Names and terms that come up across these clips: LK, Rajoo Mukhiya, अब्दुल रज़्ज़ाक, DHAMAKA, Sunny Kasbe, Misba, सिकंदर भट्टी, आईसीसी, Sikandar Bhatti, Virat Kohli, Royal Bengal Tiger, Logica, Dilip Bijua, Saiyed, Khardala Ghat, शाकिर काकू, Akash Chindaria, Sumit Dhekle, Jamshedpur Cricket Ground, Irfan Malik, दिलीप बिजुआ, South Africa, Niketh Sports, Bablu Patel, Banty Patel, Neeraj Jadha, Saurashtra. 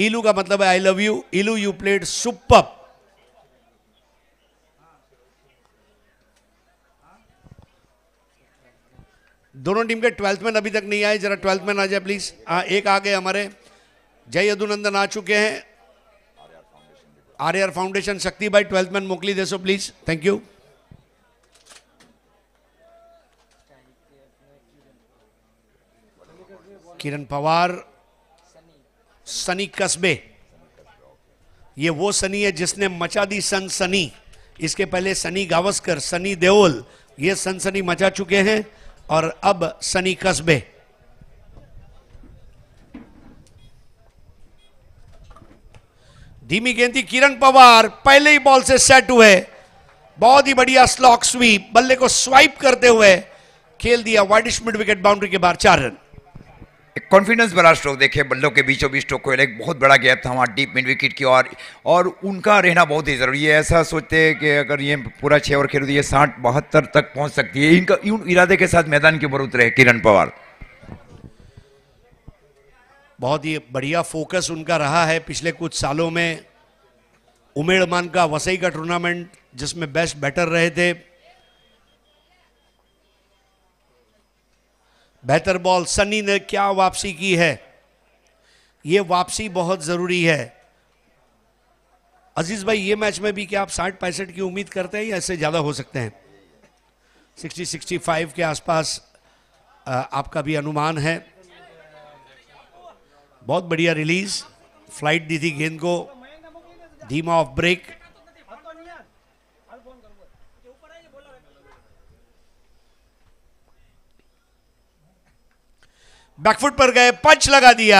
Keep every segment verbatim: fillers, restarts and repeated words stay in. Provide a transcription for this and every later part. इलू का मतलब है आई लव यू इलू, यू प्लेड सुपर। दोनों टीम के ट्वेल्थ मैन अभी तक नहीं आए, जरा ट्वेल्थ मैन आ जाए प्लीज। हाँ, एक आ गए हमारे जय यदुनंदन आ चुके हैं। आरआर फाउंडेशन शक्ति भाई ट्वेल्थ मैन मोकली देसो please, thank you. Kiran Pawar, Sunny Kasbe, ये वो सनी है जिसने मचा दी सन सनी। इसके पहले सनी गावस्कर, सनी देओल, ये सनसनी मचा चुके हैं और अब सनी कस्बे। धीमी गेंद थी, किरण पवार पहले ही बॉल से सेट हुए, बहुत ही बढ़िया स्लॉक स्वीप, बल्ले को स्वाइप करते हुए खेल दिया वाइडिश मिड विकेट बाउंड्री के बाहर, चार रन। एक कॉन्फिडेंस भरा स्ट्रोक, देखे बल्लों के बीचों बीच स्ट्रोक को, एक बहुत बड़ा गैप था वहाँ डीप मिड विकेट की और, और उनका रहना बहुत ही जरूरी है। ऐसा सोचते हैं कि अगर ये पूरा छः ओवर खेल तो ये साठ बहत्तर तक पहुँच सकती है, इनका इन इरादे के साथ मैदान के ऊपर उतरे किरण पवार। बहुत ही बढ़िया फोकस उनका रहा है पिछले कुछ सालों में। उमेड़मान का वसई का टूर्नामेंट जिसमें बेस्ट बैटर रहे थे, बेहतर बॉल, सनी ने क्या वापसी की है, ये वापसी बहुत जरूरी है। अजीज भाई ये मैच में भी क्या आप साठ पैंसठ की उम्मीद करते हैं या इससे ज्यादा हो सकते हैं? सिक्सटी सिक्सटी फाइव के आसपास आपका भी अनुमान है। बहुत बढ़िया रिलीज, फ्लाइट दी थी गेंद को, धीमा ऑफ ब्रेक। बैकफुट पर गए, पंच लगा दिया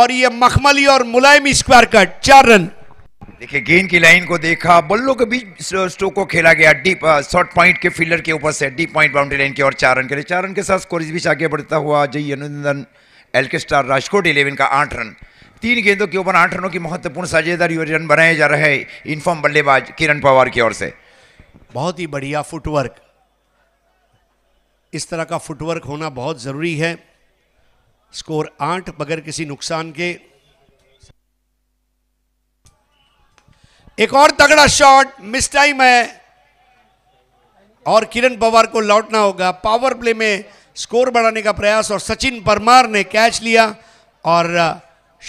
और ये मखमली और मुलायमी स्क्वायर कट, चार रन। देखिए गेंद की लाइन को देखा, बल्लों के बीच स्ट्रोक को खेला गया डीप शॉर्ट पॉइंट के फील्डर के ऊपर से डीप पॉइंट बाउंड्री लाइन की और चार रन के, चार रन के साथ स्कोर इस बीच आगे बढ़ता हुआ जय अभिनंदन एलके स्टार राजकोट इलेवन का आठ रन। तीन गेंदों के ऊपर आठ रनों की महत्वपूर्ण साझेदारी और रन बनाए जा रहे हैं इनफॉर्म बल्लेबाज किरण पवार की ओर से। बहुत ही बढ़िया फुटवर्क, इस तरह का फुटवर्क होना बहुत जरूरी है। स्कोर आठ बगैर किसी नुकसान के। एक और तगड़ा शॉट, मिस टाइम है और किरण पवार को लौटना होगा। पावर प्ले में स्कोर बढ़ाने का प्रयास और सचिन परमार ने कैच लिया और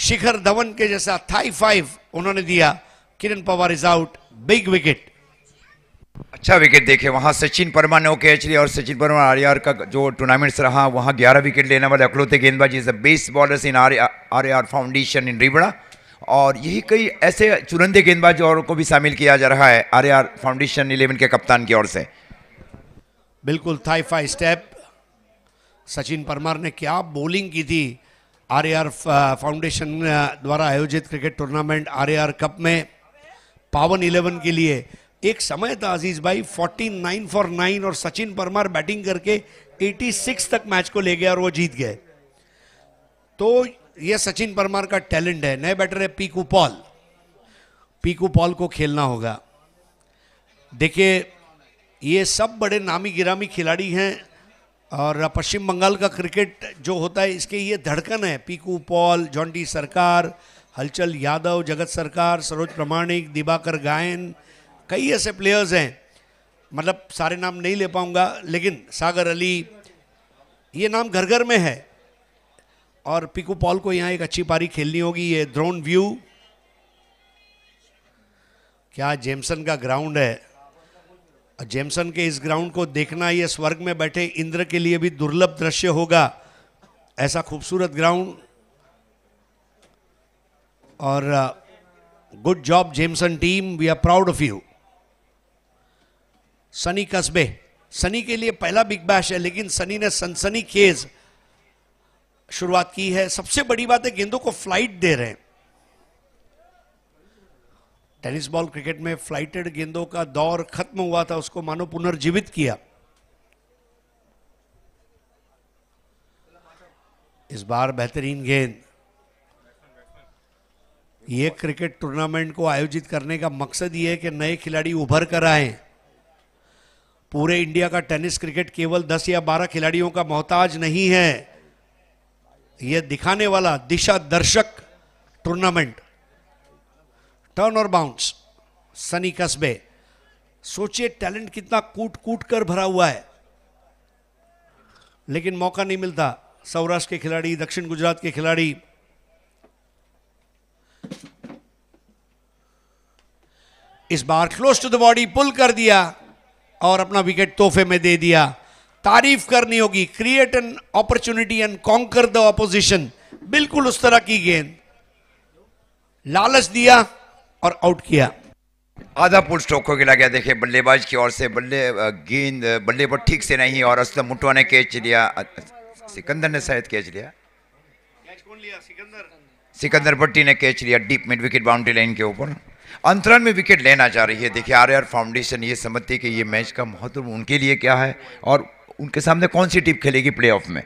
शिखर धवन के जैसा थाई फाइव उन्होंने दिया। Kiran Pawar is out, big wicket. अच्छा विकेट देखे वहां सचिन परमार ने, वो कैच लिया और सचिन परमार आरआर का जो टूर्नामेंट्स रहा वहां ग्यारह विकेट लेने वाले अकलौते गेंदबाज is the best bowlers in RR foundation in Ribda. और यही कई ऐसे चुनिंदे गेंदबाज और को भी शामिल किया जा रहा है आरआर फाउंडेशन इलेवन के कप्तान की ओर से। बिल्कुल Thai five step, Sachin Parmar ने क्या बॉलिंग की थी। आरआर फाउंडेशन द्वारा आयोजित क्रिकेट टूर्नामेंट आरआर कप में पावन इलेवन के लिए एक समय था अजीज भाई उनचास फॉर नाइन और सचिन परमार बैटिंग करके छियासी तक मैच को ले गया और वो जीत गए। तो ये सचिन परमार का टैलेंट है। नए बैटर है पीकू पॉल, पीकू पॉल को खेलना होगा। देखिए ये सब बड़े नामी गिरामी खिलाड़ी हैं और पश्चिम बंगाल का क्रिकेट जो होता है इसके ये धड़कन है। पीकू पॉल, जॉन्टी सरकार, हलचल यादव, जगत सरकार, सरोज प्रमाणिक, दिवाकर गायन, कई ऐसे प्लेयर्स हैं, मतलब सारे नाम नहीं ले पाऊंगा, लेकिन सागर अली, ये नाम घर घर में है। और पीकू पॉल को यहाँ एक अच्छी पारी खेलनी होगी। ये ड्रोन व्यू, क्या जेमसन का ग्राउंड है, जेमसन के इस ग्राउंड को देखना ये स्वर्ग में बैठे इंद्र के लिए भी दुर्लभ दृश्य होगा। ऐसा खूबसूरत ग्राउंड और good job Jameson team, we are proud of you. Sunny Kasbe, Sunny के लिए पहला बिग बैश है लेकिन सनी ने सनसनीखेज शुरुआत की है। सबसे बड़ी बात है गेंदों को फ्लाइट दे रहे हैं। टेनिस बॉल क्रिकेट में फ्लाइटेड गेंदों का दौर खत्म हुआ था, उसको मानो पुनर्जीवित किया। इस बार बेहतरीन गेंद। ये क्रिकेट टूर्नामेंट को आयोजित करने का मकसद ये है कि नए खिलाड़ी उभर कर आए। पूरे इंडिया का टेनिस क्रिकेट केवल दस या बारह खिलाड़ियों का मोहताज नहीं है। यह दिखाने वाला दिशा दर्शक टूर्नामेंट टर्न और बाउंस, सनी कसबे। सोचिए टैलेंट कितना कूट कूट कर भरा हुआ है, लेकिन मौका नहीं मिलता। सौराष्ट्र के खिलाड़ी, दक्षिण गुजरात के खिलाड़ी, इस बार close to the body pull कर दिया और अपना विकेट तोहफे में दे दिया। तारीफ करनी होगी, create an opportunity and conquer the opposition, बिल्कुल उस तरह की गेंद, लालच दिया और आउट किया। आधा पुल स्ट्रोक को गिला गया। देखिए बल्लेबाज की ओर से बल्ले गेंद बल्ले पर ठीक से नहीं और असलम मुटवा ने कैच लिया, सिकंदर ने शायद कैच लिया, कैच कौन लिया? सिकंदर सिकंदर भट्टी ने कैच लिया deep mid wicket boundary line के ऊपर। अंतरण में विकेट लेना चाह रही है। देखिए आरआर फाउंडेशन ये समझती है कि ये मैच का महत्व उनके लिए क्या है और उनके सामने कौन सी टीम खेलेगी प्लेऑफ में।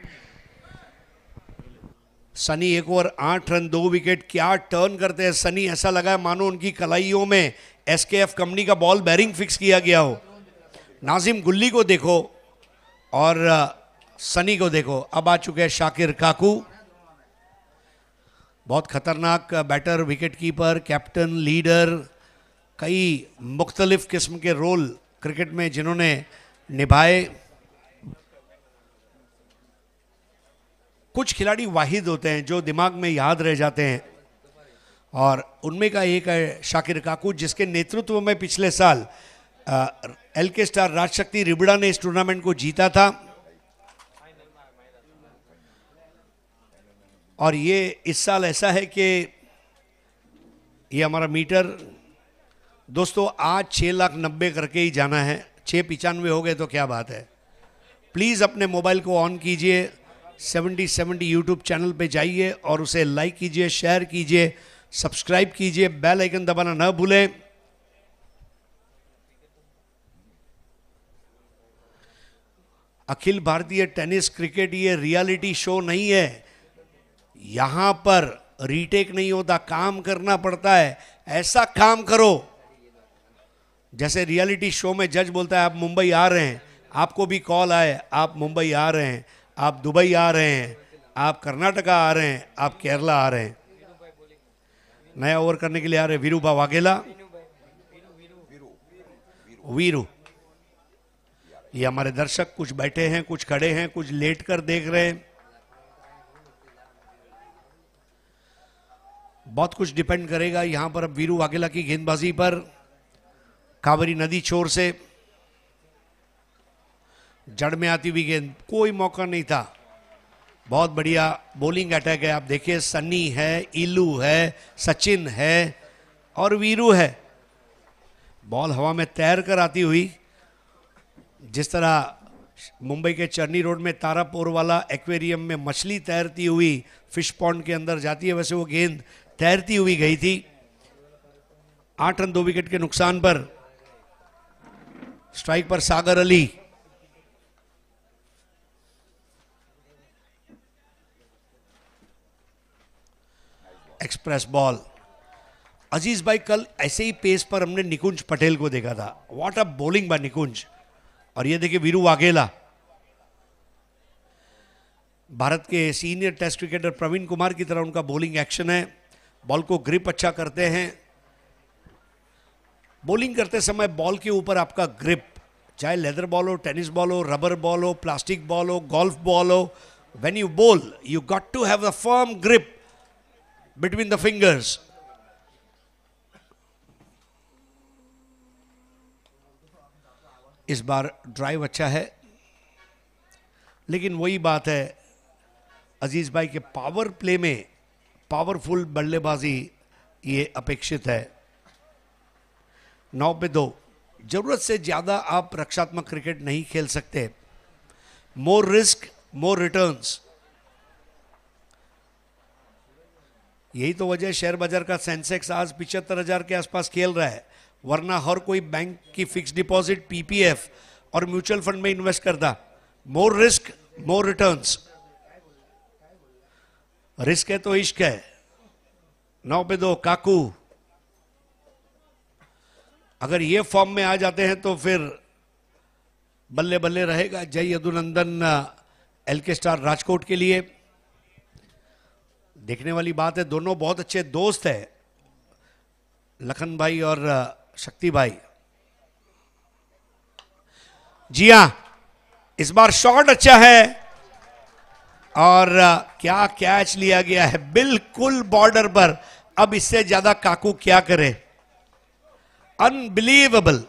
सनी एक ओवर आठ रन दो विकेट, क्या टर्न करते हैं सनी। ऐसा लगा है मानो उनकी कलाइयों में एसकेएफ कंपनी का बॉल बैरिंग फिक्स किया गया हो। नाजिम गुल्ली को देखो और सनी को देखो। अब आ चुके हैं शाकिर काकू, बहुत खतरनाक batter, wicket keeper, captain, leader, कई मुख्तलिफ किस्म के रोल क्रिकेट में जिन्होंने निभाए। कुछ खिलाड़ी वाहिद होते हैं जो दिमाग में याद रह जाते हैं और उनमें का एक है शाकिर काकू, जिसके नेतृत्व में पिछले साल एल के स्टार राजशक्ति रिबड़ा ने इस टूर्नामेंट को जीता था और ये इस साल ऐसा है कि ये हमारा मीटर दोस्तों आज छः लाख नब्बे करके ही जाना है। छः पिचानवे हो गए तो क्या बात है। प्लीज़ अपने मोबाइल को ऑन कीजिए, सेवेंटी सेवेंटी यूट्यूब चैनल पे जाइए और उसे लाइक कीजिए, शेयर कीजिए, सब्सक्राइब कीजिए, बेल आइकन दबाना ना भूलें। अखिल भारतीय टेनिस क्रिकेट ये रियलिटी शो नहीं है, यहां पर रीटेक नहीं होता, काम करना पड़ता है। ऐसा काम करो जैसे रियलिटी शो में जज बोलता है आप मुंबई आ रहे हैं, आपको भी कॉल आए आप मुंबई आ रहे हैं, आप दुबई आ रहे हैं, आप कर्नाटका आ रहे हैं, आप केरला आ रहे हैं। नया ओवर करने के लिए आ रहे वीरू वाघेला, वीरू। ये हमारे दर्शक कुछ बैठे हैं, कुछ खड़े हैं, कुछ लेट कर देख रहे हैं। बहुत कुछ डिपेंड करेगा यहां पर अब वीरू वाघेला की गेंदबाजी पर। कावेरी नदी छोर से जड़ में आती हुई गेंद, कोई मौका नहीं था। बहुत बढ़िया बॉलिंग अटैक है। आप देखिए सनी है, इलू है, सचिन है और वीरू है। बॉल हवा में तैर कर आती हुई, जिस तरह मुंबई के चरनी रोड में तारापोर वाला एक्वेरियम में मछली तैरती हुई फिश पॉन्ड के अंदर जाती है, वैसे वो गेंद तैरती हुई गई थी। आठ रन दो विकेट के नुकसान पर। स्ट्राइक पर सागर अली, एक्सप्रेस बॉल। अजीज भाई कल ऐसे ही पेस पर हमने निकुंज पटेल को देखा था, what a bowling by Nikunj. और ये देखिए वीरू वाघेला। भारत के senior test cricketer Praveen Kumar की तरह उनका बॉलिंग एक्शन है, बॉल को ग्रिप अच्छा करते हैं। बॉलिंग करते समय बॉल के ऊपर आपका ग्रिप, चाहे लेदर बॉल हो, टेनिस बॉल हो, रबर बॉल हो, प्लास्टिक बॉल हो, गोल्फ बॉल हो, when you ball you got to have a firm grip between the fingers. इस बार ड्राइव अच्छा है, लेकिन वही बात है अजीज भाई के पावर प्ले में पावरफुल बल्लेबाजी ये अपेक्षित है। नौ पे दो, जरूरत से ज़्यादा आप रक्षात्मक क्रिकेट नहीं खेल सकते। मोर रिस्क मोर रिटर्न्स, यही तो वजह शेयर बाजार का सेंसेक्स आज पिचहत्तर हजार के आसपास खेल रहा है, वरना हर कोई बैंक की फिक्स डिपॉजिट, पीपीएफ और म्यूचुअल फंड में इन्वेस्ट करता। More risk more returns, risk है तो इश्क है। नौ पे दो काकू, अगर ये फॉर्म में आ जाते हैं तो फिर बल्ले बल्ले रहेगा। जय यदुनंदन एलके स्टार राजकोट के लिए। देखने वाली बात है, दोनों बहुत अच्छे दोस्त हैं। लखन भाई और शक्ति भाई। जी हां, इस बार शॉट अच्छा है और क्या कैच लिया गया है, बिल्कुल बॉर्डर पर। अब इससे ज्यादा काकू क्या करे, unbelievable,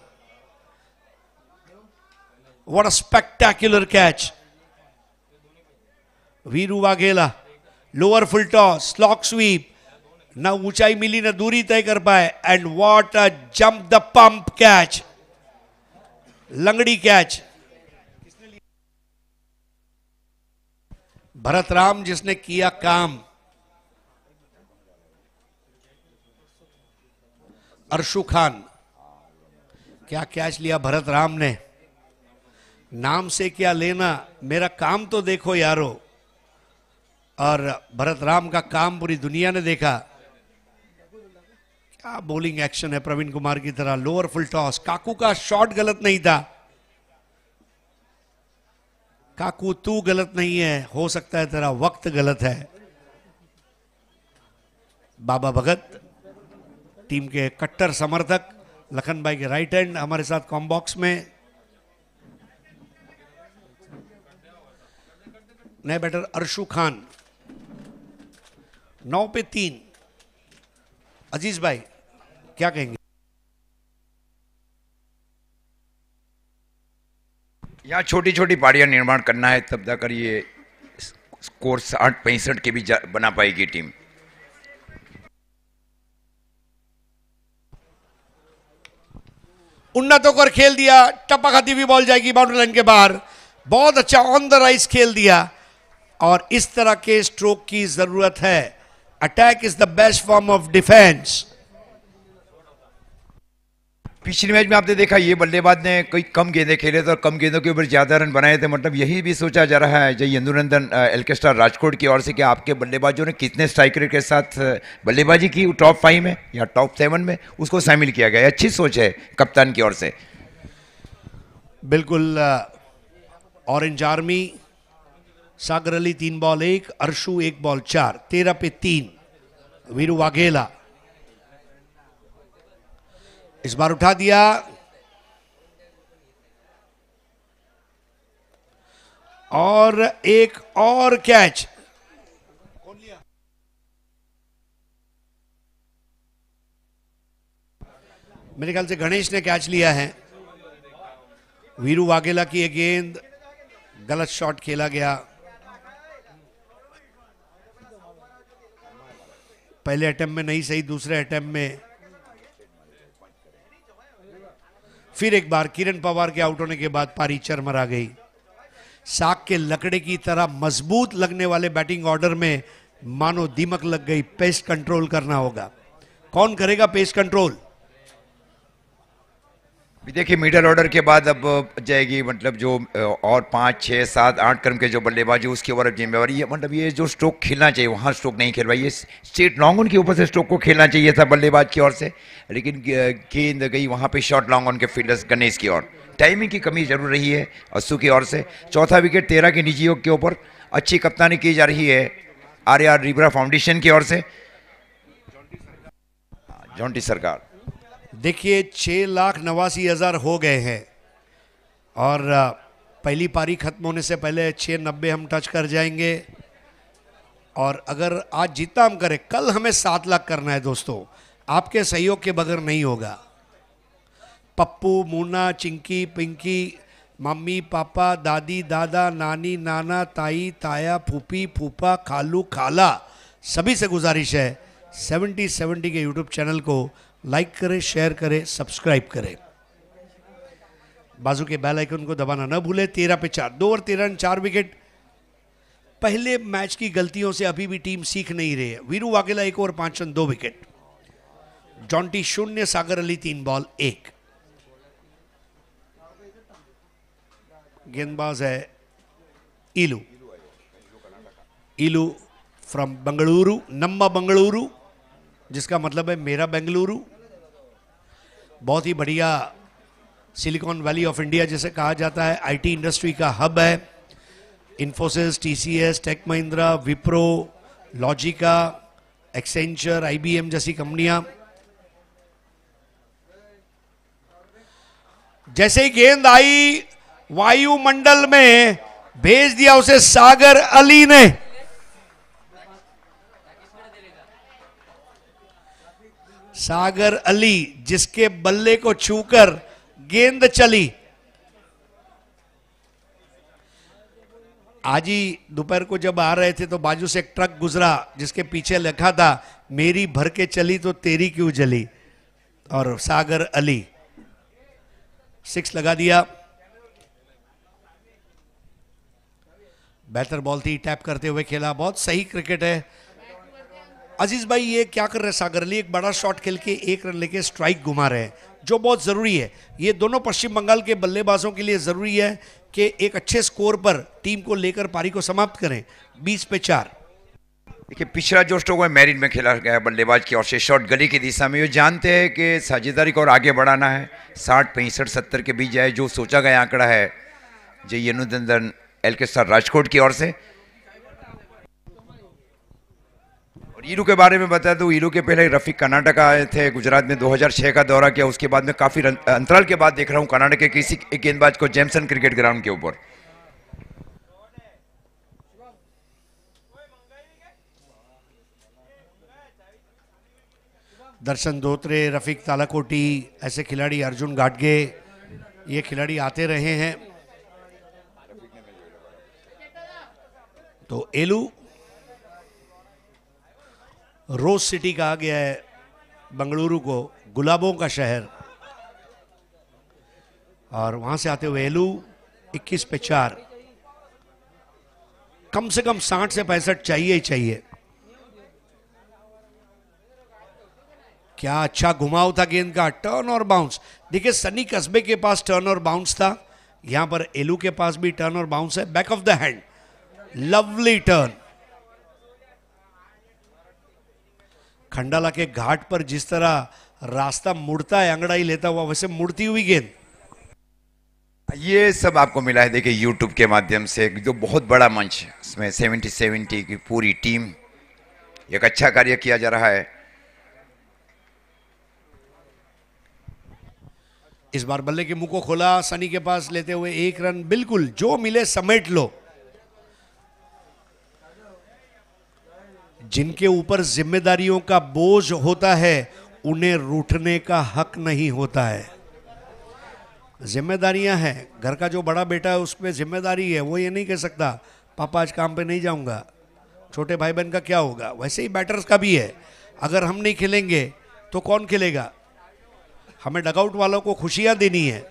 what a spectacular catch. Viru Vaghela, lower full toss, slog sweep, ना ऊंचाई मिली ना दूरी तय कर पाए, and what a jump the pump catch, लंगड़ी कैच। भरतराम जिसने किया काम, अर्शू खान, क्या कैच लिया भरतराम ने। नाम से क्या लेना, मेरा काम तो देखो यारो, और भरतराम का काम पूरी दुनिया ने देखा। क्या बॉलिंग एक्शन है, प्रवीण कुमार की तरह, लोअर फुल टॉस। काकू का शॉट गलत नहीं था, काकू तू गलत नहीं है, हो सकता है तेरा वक्त गलत है। बाबा भगत टीम के कट्टर समर्थक, लखन भाई के राइट हैंड हमारे साथ कॉम बॉक्स में। नए बैटर अर्शू खान, नौ पे तीन। अजीज भाई क्या कहेंगे? यहाँ छोटी छोटी पारियां निर्माण करना है, तब जाकर ये स्कोर साठ पैंसठ के भी बना पाएगी टीम। उन्नतों को खेल दिया, टप्पा खाती हुई बॉल जाएगी बाउंड्री लाइन के बाहर। बहुत अच्छा ऑन द राइज खेल दिया, और इस तरह के स्ट्रोक की जरूरत है। Attack is the best form of defence. पिछले मैच में आपने देखा ये बल्लेबाज ने कई कम गेंदे खेले थे और कम गेंदों के ऊपर ज्यादा रन बनाए थे। मतलब यही भी सोचा जा रहा है जय इंदुनंदन एल्केस्टार राजकोट की ओर से कि आपके बल्लेबाजों ने कितने स्ट्राइकर के साथ बल्लेबाजी की टॉप फाइव में या टॉप सेवन में, उसको शामिल किया गया। अच्छी सोच है कप्तान की ओर से। बिल्कुल। ऑरेंज आर्मी, सागर अली तीन बॉल एक, अर्शू एक बॉल चार, तेरह पे तीन। वीरू वाघेला इस बार उठा दिया, और एक और कैच। मेरे ख्याल से गणेश ने कैच लिया है। वीरू वाघेला की एक गेंद, गलत शॉट खेला गया। पहले अटेम्प्ट में नहीं सही, दूसरे अटेम्प्ट में। फिर एक बार किरण पवार के आउट होने के बाद पारी चरमरा गई। साग के लकड़े की तरह मजबूत लगने वाले बैटिंग ऑर्डर में मानो दीमक लग गई। पेस कंट्रोल करना होगा, कौन करेगा पेस कंट्रोल? देखिए मिडिल ऑर्डर के बाद अब जाएगी, मतलब जो और पाँच छः सात आठ क्रम के जो बल्लेबाज है उसकी ओर अब जिम्मेवारी है। मतलब ये जो स्ट्रोक खेलना चाहिए वहाँ स्ट्रोक नहीं खेल पाई, ये स्ट्रेट लॉन्ग ऑन के ऊपर से स्ट्रोक को खेलना चाहिए था बल्लेबाज की ओर से, लेकिन गेंद गई वहाँ पे शॉर्ट लॉन्ग ऑन के फील्डर्स गणेश की ओर। टाइमिंग की कमी जरूर रही है अस्सू की ओर से। चौथा विकेट तेरह के निजी योग के ऊपर अच्छी कप्तानी की जा रही है आर आर रिबड़ा फाउंडेशन की ओर से, जॉन्टी सरकार। देखिए छः लाख नवासी हज़ार हो गए हैं, और पहली पारी ख़त्म होने से पहले छः नब्बे हम टच कर जाएंगे। और अगर आज जितना हम करें, कल हमें सात लाख करना है दोस्तों, आपके सहयोग के बगैर नहीं होगा। पप्पू, मूना, चिंकी, पिंकी, मम्मी, पापा, दादी, दादा, नानी, नाना, ताई, ताया, फूफी, फूफा, खालू, खाला, सभी से गुजारिश है सेवेंटी सेवेंटी के यूट्यूब चैनल को लाइक करें, शेयर करें, सब्सक्राइब करें। बाजू के बेल आइकन को दबाना न भूलें। तेरह पे चार, दो और तेरह रन, चार विकेट। पहले मैच की गलतियों से अभी भी टीम सीख नहीं रही है। वीरू वाघेला एक और पांच रन, दो विकेट। जॉन्टी शून्य, सागर अली तीन बॉल एक। गेंदबाज है इलू, इलू फ्रॉम बंगलुरु, नम्मा बंगलुरु, जिसका मतलब है मेरा बेंगलुरु। बहुत ही बढ़िया, सिलिकॉन वैली ऑफ इंडिया जिसे कहा जाता है, आईटी इंडस्ट्री का हब है। Infosys, TCS, take Mahindra, Wipro, Logica, Accenture, IBM जैसी कंपनियां जैसे ही गेंद आई वायुमंडल में भेज दिया उसे सागर अली ने। सागर अली जिसके बल्ले को छूकर गेंद चली। आज ही दोपहर को जब आ रहे थे तो बाजू से एक ट्रक गुजरा जिसके पीछे लिखा था मेरी भर के चली तो तेरी क्यों जली, और सागर अली सिक्स लगा दिया। बेहतर बॉल थी, टैप करते हुए खेला, बहुत सही क्रिकेट है। अजीज भाई ये क्या कर रहे हैं सागर अली, एक बड़ा शॉट खेल के एक रन लेके स्ट्राइक घुमा रहे हैं जो बहुत ज़रूरी है। ये दोनों पश्चिम बंगाल के बल्लेबाजों के लिए ज़रूरी है कि एक अच्छे स्कोर पर टीम को लेकर पारी को समाप्त करें। बीस पे चार। देखिए पिछला जो स्ट्रोक है मैरिड में खेला गया बल्लेबाज की ओर से शॉट गली की दिशा में। ये जानते हैं कि साझेदारी को और आगे बढ़ाना है, साठ पैंसठ सत्तर के बीच जाए जो सोचा गया आंकड़ा है। Jay Anudandan L K sir Rajkot की ओर से। और ईरू के बारे में बता दूं, ईरू के पहले रफीक कर्नाटक आए थे, गुजरात में दो हज़ार छह का दौरा किया, उसके बाद में काफ़ी अंतराल के बाद देख रहा हूं कर्नाटक के किसी गेंदबाज को जेमसन क्रिकेट ग्राउंड के ऊपर। दर्शन धोत्रे, रफीक तालाकोटी, ऐसे खिलाड़ी, अर्जुन घाटगे, ये खिलाड़ी आते रहे हैं। तो एलू रोज सिटी कहा गया है बंगलुरु को, गुलाबों का शहर, और वहां से आते हुए एलू इक्कीस पे चार। कम से कम साठ से पैंसठ चाहिए ही चाहिए। क्या अच्छा घुमाव था गेंद का, टर्न और बाउंस। देखिए सनी कसबे के पास टर्न और बाउंस था, यहां पर एलू के पास भी टर्न और बाउंस है। Back of the hand, lovely turn. Khandala के घाट पर जिस तरह रास्ता मुड़ता है अंगड़ाई लेता हुआ, वैसे मुड़ती हुई गेंद। ये सब आपको मिला है देखिए यूट्यूब के माध्यम से, जो बहुत बड़ा मंच है, इसमें सेवेंटी सेवेंटी की पूरी टीम, एक अच्छा कार्य किया जा रहा है। इस बार बल्ले के मुंह को खोला सनी के पास लेते हुए एक रन। बिल्कुल जो मिले समेट लो, जिनके ऊपर जिम्मेदारियों का बोझ होता है उन्हें रूठने का हक नहीं होता है। जिम्मेदारियां हैं, घर का जो बड़ा बेटा है उसमें जिम्मेदारी है, वो ये नहीं कह सकता पापा आज काम पे नहीं जाऊंगा, छोटे भाई बहन का क्या होगा। वैसे ही बैटर्स का भी है, अगर हम नहीं खेलेंगे तो कौन खेलेगा, हमें डगआउट वालों को खुशियां देनी है।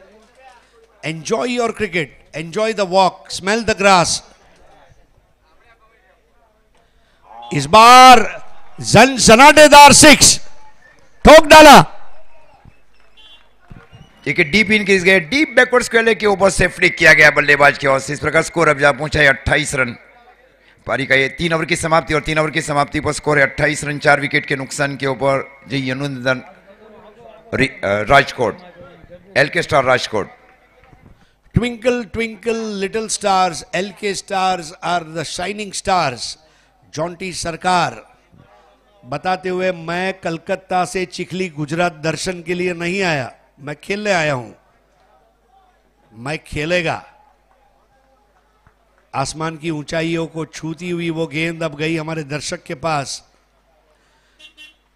Enjoy your cricket, enjoy the walk, smell the grass. इस बार जन सनाटेदार सिक्स ठोक डाला। देखिए डीप इनक्रीज गए, डीप बैकवर्ड स्क्वेयर के ऊपर से फ्लिक किया गया बल्लेबाज की ओर से। इस प्रकार स्कोर अब जा पहुंचा है अट्ठाईस रन। पारी का ये तीन ओवर की समाप्ति, और तीन ओवर की समाप्ति पर स्कोर है अट्ठाईस रन चार विकेट के नुकसान के ऊपर। जी Anunandan Rajkot, L K star Rajkot. Twinkle twinkle little stars, L K stars are the shining stars. Jonty Sarkar बताते हुए मैं कलकत्ता से चिखली गुजरात दर्शन के लिए नहीं आया, मैं खेलने आया हूं, मैं खेलेगा। आसमान की ऊंचाइयों को छूती हुई वो गेंद अब गई हमारे दर्शक के पास।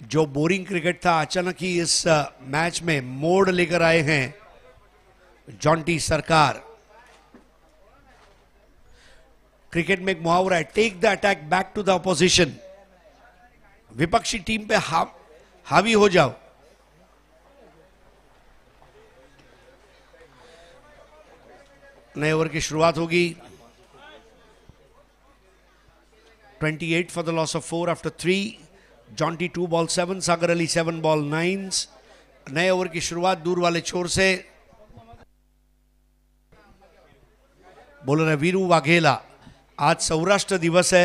जो बोरिंग क्रिकेट था अचानक ही इस मैच में मोड़ लेकर आए हैं जॉन्टी सरकार। क्रिकेट में एक मुहावरा है, take the attack back to the opposition, विपक्षी टीम पे हा, हावी हो जाओ। नए ओवर की शुरुआत होगी। अट्ठाईस for the loss of four after three. Jonty two ball seven, Sagar Ali seven ball nine. नए ओवर की शुरुआत दूर वाले छोर से, बोलर है वीरू वाघेला। आज सौराष्ट्र दिवस है,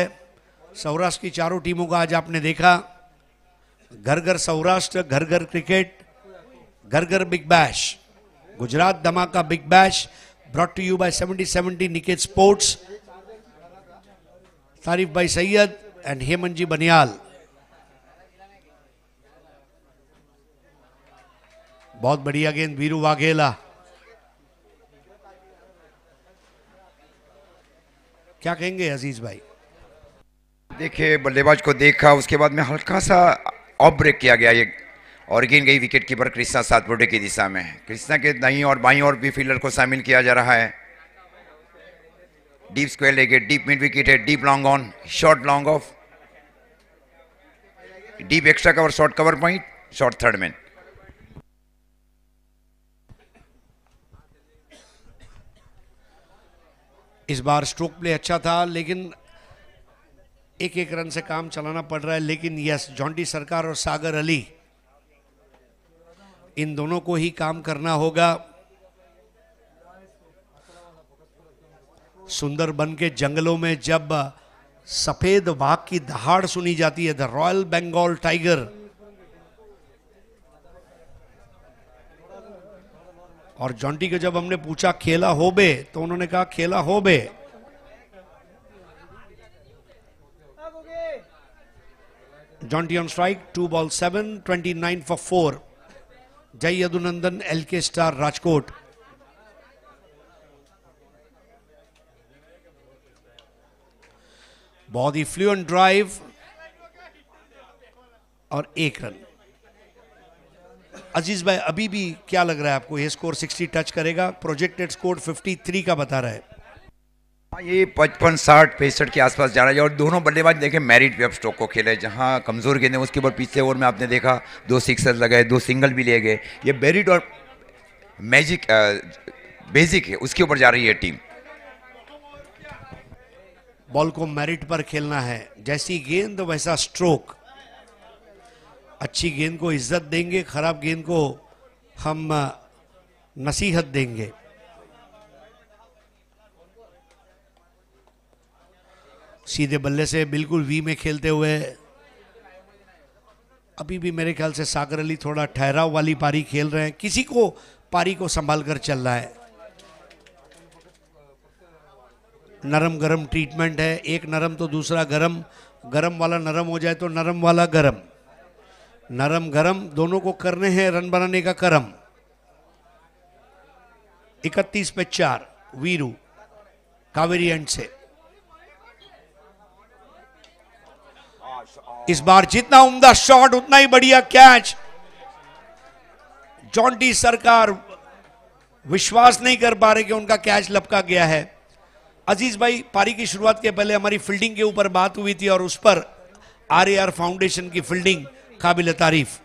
सौराष्ट्र की चारों टीमों का आज आपने देखा, घर घर सौराष्ट्र, घर घर क्रिकेट, घर घर बिग बैश, गुजरात धमाका big bash, brought to you by seventy seventy Niket sports, तारीफ भाई सैयद एंड हेमंत जी बनियाल। बहुत बढ़िया गेंद वीरू वाघेला, क्या कहेंगे अजीज भाई? देखिए, बल्लेबाज को देखा, उसके बाद में हल्का सा ऑफ ब्रेक किया गया ये और गेंद गई विकेट कीपर कृष्णा सातपुटे की दिशा में। कृष्णा के दाईं और बाईं और भी फील्डर को शामिल किया जा रहा है। डीप स्क्वायर लेके डीप मिड विकेट है, deep long on, short long off, deep extra cover, short cover point, short third man. इस बार स्ट्रोक प्ले अच्छा था लेकिन एक एक रन से काम चलाना पड़ रहा है। लेकिन यस, जॉन्टी सरकार और सागर अली, इन दोनों को ही काम करना होगा। सुंदरबन के जंगलों में जब सफेद बाघ की दहाड़ सुनी जाती है, द रॉयल बंगाल टाइगर, और जॉन्टी को जब हमने पूछा खेला हो बे, तो उन्होंने कहा खेला हो बे। Jonty on strike, two ball seven, twenty nine for four. Jay Yadunandan L K star Rajkot. बहुत ही फ्लुएंट ड्राइव और एक रन। अजीज भाई, अभी भी क्या लग रहा है आपको, ये स्कोर सिक्सटी टच करेगा? प्रोजेक्टेड स्कोर फिफ्टी थ्री का बता रहा है। ये पचपन साठ पैंसठ के आसपास जा रहा है। और दोनों बल्लेबाज देखें मेरिट पे अब स्ट्रोक को खेले, जहां कमजोर गेंद है उसके ऊपर पिछले ओवर में आपने देखा दो सिक्सर लगाए, दो सिंगल भी लिए गए। ये मेरिट और मैजिक बेसिक है, उसके ऊपर जा रही है टीम। बॉल को मेरिट पर खेलना है, जैसी गेंद वैसा स्ट्रोक। अच्छी गेंद को इज्जत देंगे, खराब गेंद को हम नसीहत देंगे। सीधे बल्ले से बिल्कुल वी में खेलते हुए। अभी भी मेरे ख्याल से सागर अली थोड़ा ठहराव वाली पारी खेल रहे हैं, किसी को पारी को संभाल कर चल रहा है। नरम गरम ट्रीटमेंट है, एक नरम तो दूसरा गरम, गरम वाला नरम हो जाए तो नरम वाला गरम, नरम गरम दोनों को करने हैं रन बनाने का करम। इकतीस पे चार, वीरू कावेरी एंड से। इस बार जितना उम्दा शॉट उतना ही बढ़िया कैच। जॉन्टी सरकार विश्वास नहीं कर पा रहे कि उनका कैच लपका गया है। अजीज भाई, पारी की शुरुआत के पहले हमारी फील्डिंग के ऊपर बात हुई थी और उस पर आरएआर फाउंडेशन की फील्डिंग काबिल तारीफ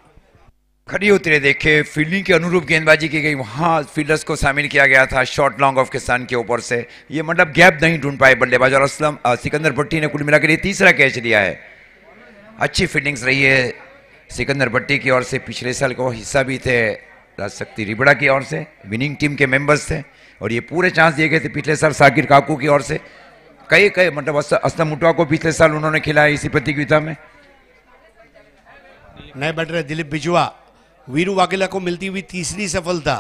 खड़ी होती है। देखे फील्डिंग के अनुरूप गेंदबाजी की गई, वहां फील्डर्स को शामिल किया गया था शॉर्ट लॉन्ग ऑफ के स्थान के ऊपर से। ये मतलब गैप नहीं ढूंढ पाए बल्लेबाज और असलम सिकंदर भट्टी ने कुल मिलाकर ये तीसरा कैच लिया है। अच्छी फील्डिंग्स रही है सिकंदर भट्टी की ओर से, पिछले साल का हिस्सा भी थे राजशक्ति रिबड़ा की ओर से, विनिंग टीम के मेंबर्स थे और ये पूरे चांस दिए गए थे पिछले साल शाकिर काकू की ओर से। कई कई मतलब असलम मुटवा को पिछले साल उन्होंने खिलाया इसी प्रतियोगिता में। नए बैट रहे दिलीप बिजुआ, वीरू वाघेला को मिलती हुई तीसरी सफलता।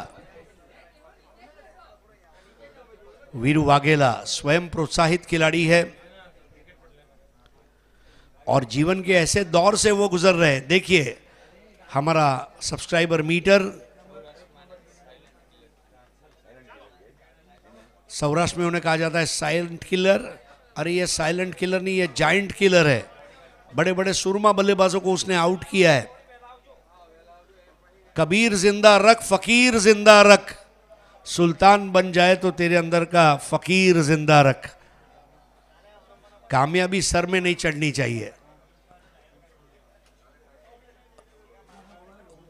वीरू वाघेला स्वयं प्रोत्साहित खिलाड़ी है और जीवन के ऐसे दौर से वो गुजर रहे। देखिए हमारा सब्सक्राइबर मीटर, सौराष्ट्र में उन्हें कहा जाता है साइलेंट किलर। अरे ये साइलेंट किलर नहीं, ये जायंट किलर है। बड़े बड़े सुरमा बल्लेबाजों को उसने आउट किया है। कबीर जिंदा रख, फकीर जिंदा रख, सुल्तान बन जाए तो तेरे अंदर का फकीर जिंदा रख। कामयाबी सर में नहीं चढ़नी चाहिए।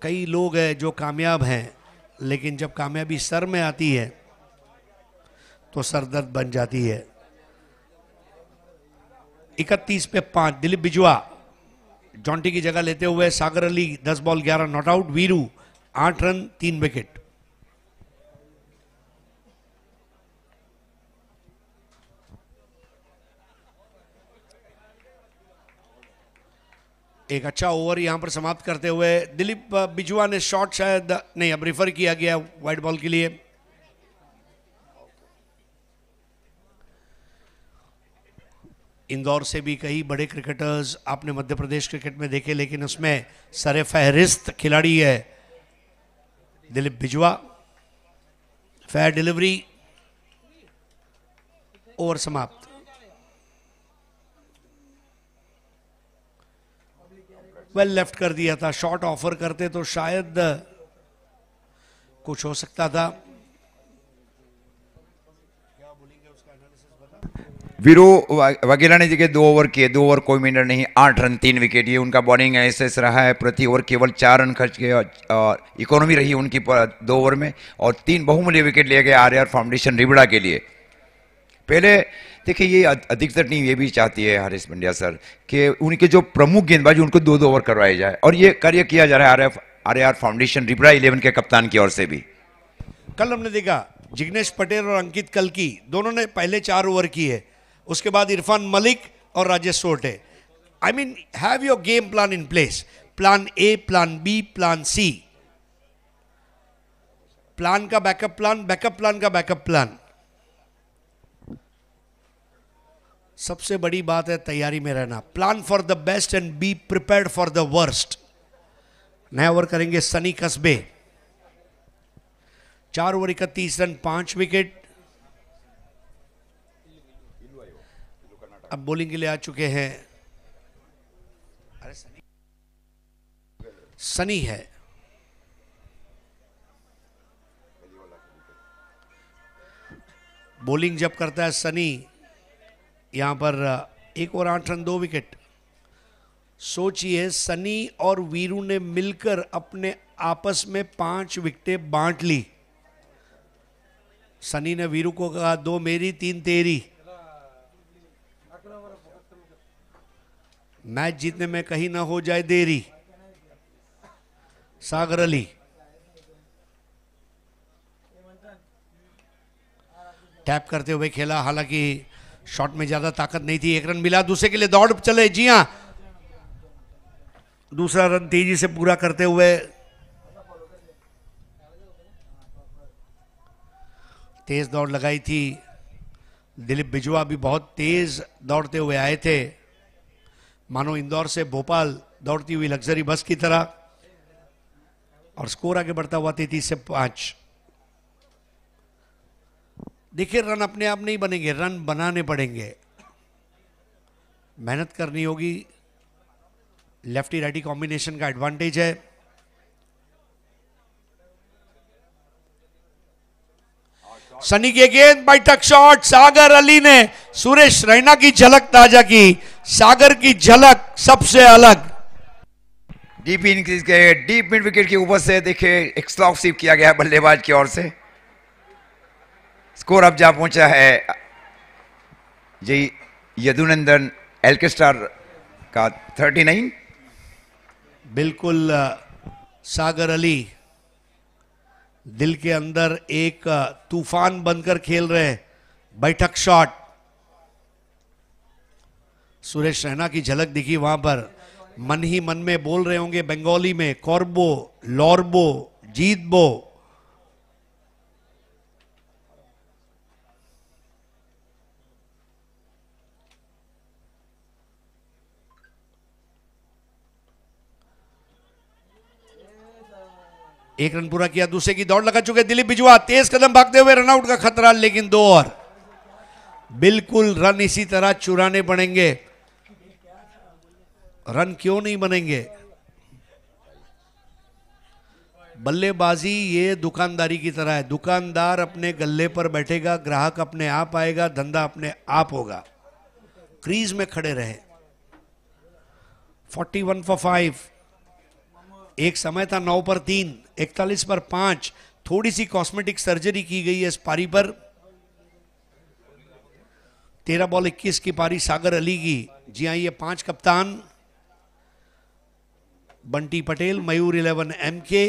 कई लोग हैं जो कामयाब हैं लेकिन जब कामयाबी सर में आती है तो सरदर्द बन जाती है। इकतीस पे पांच, दिलीप बिजुआ जॉन्टी की जगह लेते हुए। सागर अली दस बॉल ग्यारह नॉट आउट, वीरू आठ रन तीन विकेट। एक अच्छा ओवर यहां पर समाप्त करते हुए दिलीप बिजुआ ने शॉट शायद नहीं, अब रिफर किया गया वाइड बॉल के लिए। इंदौर से भी कई बड़े क्रिकेटर्स आपने मध्य प्रदेश क्रिकेट में देखे, लेकिन उसमें सरे फहरिस्त खिलाड़ी है दिलीप बिजुआ। Fair delivery, over समाप्त। वेल लेफ्ट कर दिया था, शॉट ऑफर करते तो शायद कुछ हो सकता था। वीरू वघेला ने जगह दो ओवर किए, दो ओवर कोई मिनट नहीं, आठ रन तीन विकेट, ये उनका बॉलिंग एसेस रहा है। प्रति ओवर केवल चार रन खर्च किए, इकोनॉमी रही उनकी दो ओवर में, और तीन बहुमूल्य विकेट लिए गए आरआर फाउंडेशन रिबड़ा के लिए। पहले देखिए ये अधिकतर टीम ये भी चाहती है हरीश पंड्या सर कि उनके जो प्रमुख गेंदबाज उनको दो दो ओवर करवाए जाए, और ये कार्य किया जा रहा है RR RR foundation Ribda eleven के कप्तान की ओर से भी। कल हमने देखा जिग्नेश पटेल और अंकित कल्की दोनों ने पहले चार ओवर किए, उसके बाद इरफान मलिक और Rajesh Sote. I mean have your game plan in place, plan A, plan B, plan C, plan का बैकअप प्लान, बैकअप प्लान का बैकअप प्लान। सबसे बड़ी बात है तैयारी में रहना, plan for the best and be prepared for the worst. नया ओवर करेंगे सनी कसबे, चार ओवर इकतीस रन पांच विकेट। अब बॉलिंग के लिए आ चुके हैं, अरे सनी सनी है, बॉलिंग जब करता है सनी यहां पर एक और आठ रन दो विकेट। सोचिए सनी और वीरू ने मिलकर अपने आपस में पांच विकेटें बांट ली। सनी ने वीरू को कहा दो मेरी तीन तेरी। मैच जीतने में कहीं ना हो जाए देरी। सागर अली टैप करते हुए खेला, हालांकि शॉट में ज्यादा ताकत नहीं थी, एक रन मिला, दूसरे के लिए दौड़ चले। जी हां, दूसरा रन तेजी से पूरा करते हुए तेज दौड़ लगाई थी। दिलीप बिजुआ भी बहुत तेज दौड़ते हुए आए थे, मानो इंदौर से भोपाल दौड़ती हुई लग्जरी बस की तरह। और स्कोर आगे बढ़ता हुआ तैतीस से पांच। देखिए रन अपने आप नहीं बनेंगे, रन बनाने पड़ेंगे, मेहनत करनी होगी। लेफ्टी राइटी कॉम्बिनेशन का एडवांटेज है। सनी के गेंद बाई टक शॉट, सागर अली ने सुरेश रैना की झलक ताजा की। सागर की झलक सबसे अलग, डीप इंक्रीज के डीप मिड विकेट के ऊपर से देखिए एक्स्ट्रा स्वीप किया गया बल्लेबाज की ओर से। स्कोर अब जा पहुंचा है जी यदुनंदन एल्केस्टार का उनतालीस। बिल्कुल सागर अली दिल के अंदर एक तूफान बनकर खेल रहे। बैठक शॉट, सुरेश रैना की झलक दिखी वहां पर। मन ही मन में बोल रहे होंगे बंगाली में, कॉर्बो लॉर्बो जीतबो। एक रन पूरा किया, दूसरे की दौड़ लगा चुके दिलीप बिजुआ। तेज कदम भागते हुए रनआउट का खतरा, लेकिन दो और। बिल्कुल रन इसी तरह चुराने पड़ेंगे, रन क्यों नहीं बनेंगे। बल्लेबाजी ये दुकानदारी की तरह है, दुकानदार अपने गल्ले पर बैठेगा, ग्राहक अपने आप आएगा, धंधा अपने आप होगा। क्रीज में खड़े रहे। इकतालीस फॉर फाइव, एक समय था नौ पर तीन, इकतालीस पर पांच। थोड़ी सी कॉस्मेटिक सर्जरी की गई है इस पारी पर। तेरह बॉल इक्कीस की पारी सागर अली की। जी हाँ, ये पांच कप्तान Bunty Patel, Mayur eleven MK,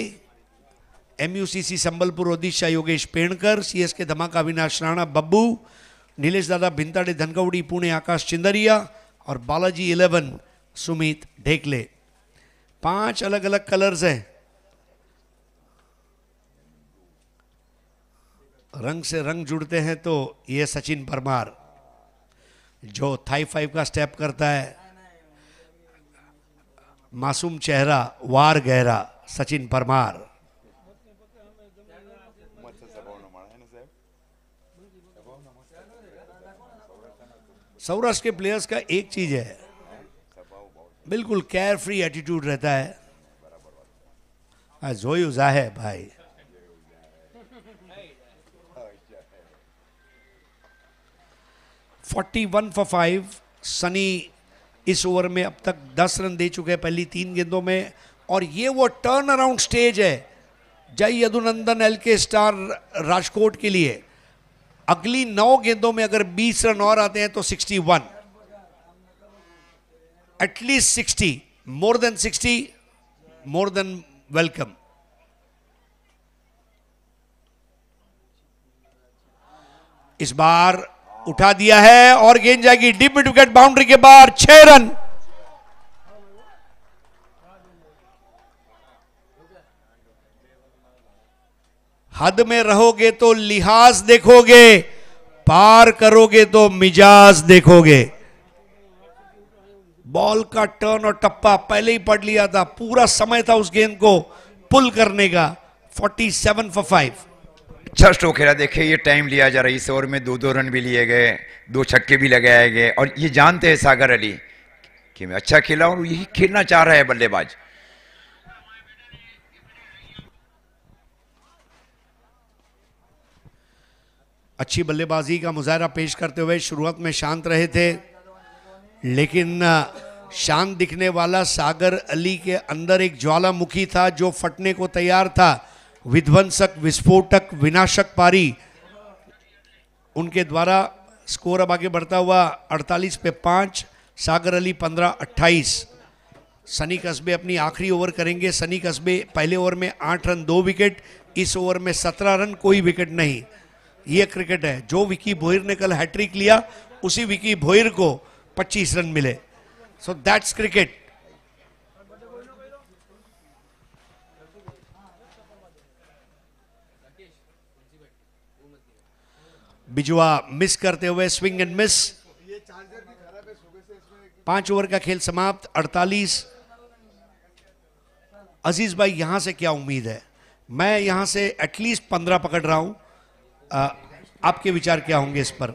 MUCC Sambalpur Odisha Yogesh Penkar, CSK धमाका अविनाश राणा बब्बू, नीलेश दादा भिंताड़े धनकवड़ी पुणे आकाश चिंदरिया, और बालाजी इलेवन सुमित ढेकले। पांच अलग अलग कलर्स हैं, रंग से रंग जुड़ते हैं। तो ये सचिन परमार जो थाई फाइव का स्टेप करता है, मासूम चेहरा वार गहरा सचिन परमार। सौराष्ट्र के प्लेयर्स का एक चीज है, बिल्कुल केयर फ्री एटीट्यूड रहता है। आज वही उजा है भाई। इकतालीस फॉर फाइव, सनी इस ओवर में अब तक दस रन दे चुके हैं पहली तीन गेंदों में, और ये वो टर्न अराउंड स्टेज है Jay Yadunandan L K star Rajkot के लिए। अगली नौ गेंदों में अगर बीस रन और आते हैं तो इकसठ, एटलीस्ट साठ, मोर देन साठ, मोर देन वेलकम। इस बार उठा दिया है और गेंद जाएगी डीप मिड विकेट बाउंड्री के बाहर। छह रन, हद में रहोगे तो लिहाज देखोगे, पार करोगे तो मिजाज देखोगे। बॉल का टर्न और टप्पा पहले ही पढ़ लिया था, पूरा समय था उस गेंद को पुल करने का। सैंतालीस फॉर फाइव। अच्छा स्ट्रोक खेला, देखिए ये टाइम लिया जा रहा है। इस ओवर में दो दो रन भी लिए गए, दो छक्के भी लगाए गए, और ये जानते हैं सागर अली कि मैं अच्छा खेला और यही खेलना चाह रहा है बल्लेबाज। अच्छी बल्लेबाजी का मुजाहरा पेश करते हुए शुरुआत में शांत रहे थे, लेकिन शांत दिखने वाला सागर अली के अंदर एक ज्वालामुखी था जो फटने को तैयार था। विध्वंसक, विस्फोटक, विनाशक पारी उनके द्वारा स्कोर अब आगे बढ़ता हुआ अड़तालीस पे पाँच, सागर अली पंद्रह अट्ठाईस। सनी कसबे अपनी आखिरी ओवर करेंगे। सनी कसबे पहले ओवर में आठ रन, दो विकेट, इस ओवर में सत्रह रन, कोई विकेट नहीं। ये क्रिकेट है। जो विकी भोईर ने कल हैट्रिक लिया, उसी विकी भोईर को पच्चीस रन मिले। So that's cricket. Bijua miss करते हुए स्विंग एंड मिस। पांच ओवर का खेल समाप्त अड़तालीस। अजीज भाई, यहां से क्या उम्मीद है? मैं यहां से एटलीस्ट पंद्रह पकड़ रहा हूं। आ, आपके विचार क्या होंगे इस पर?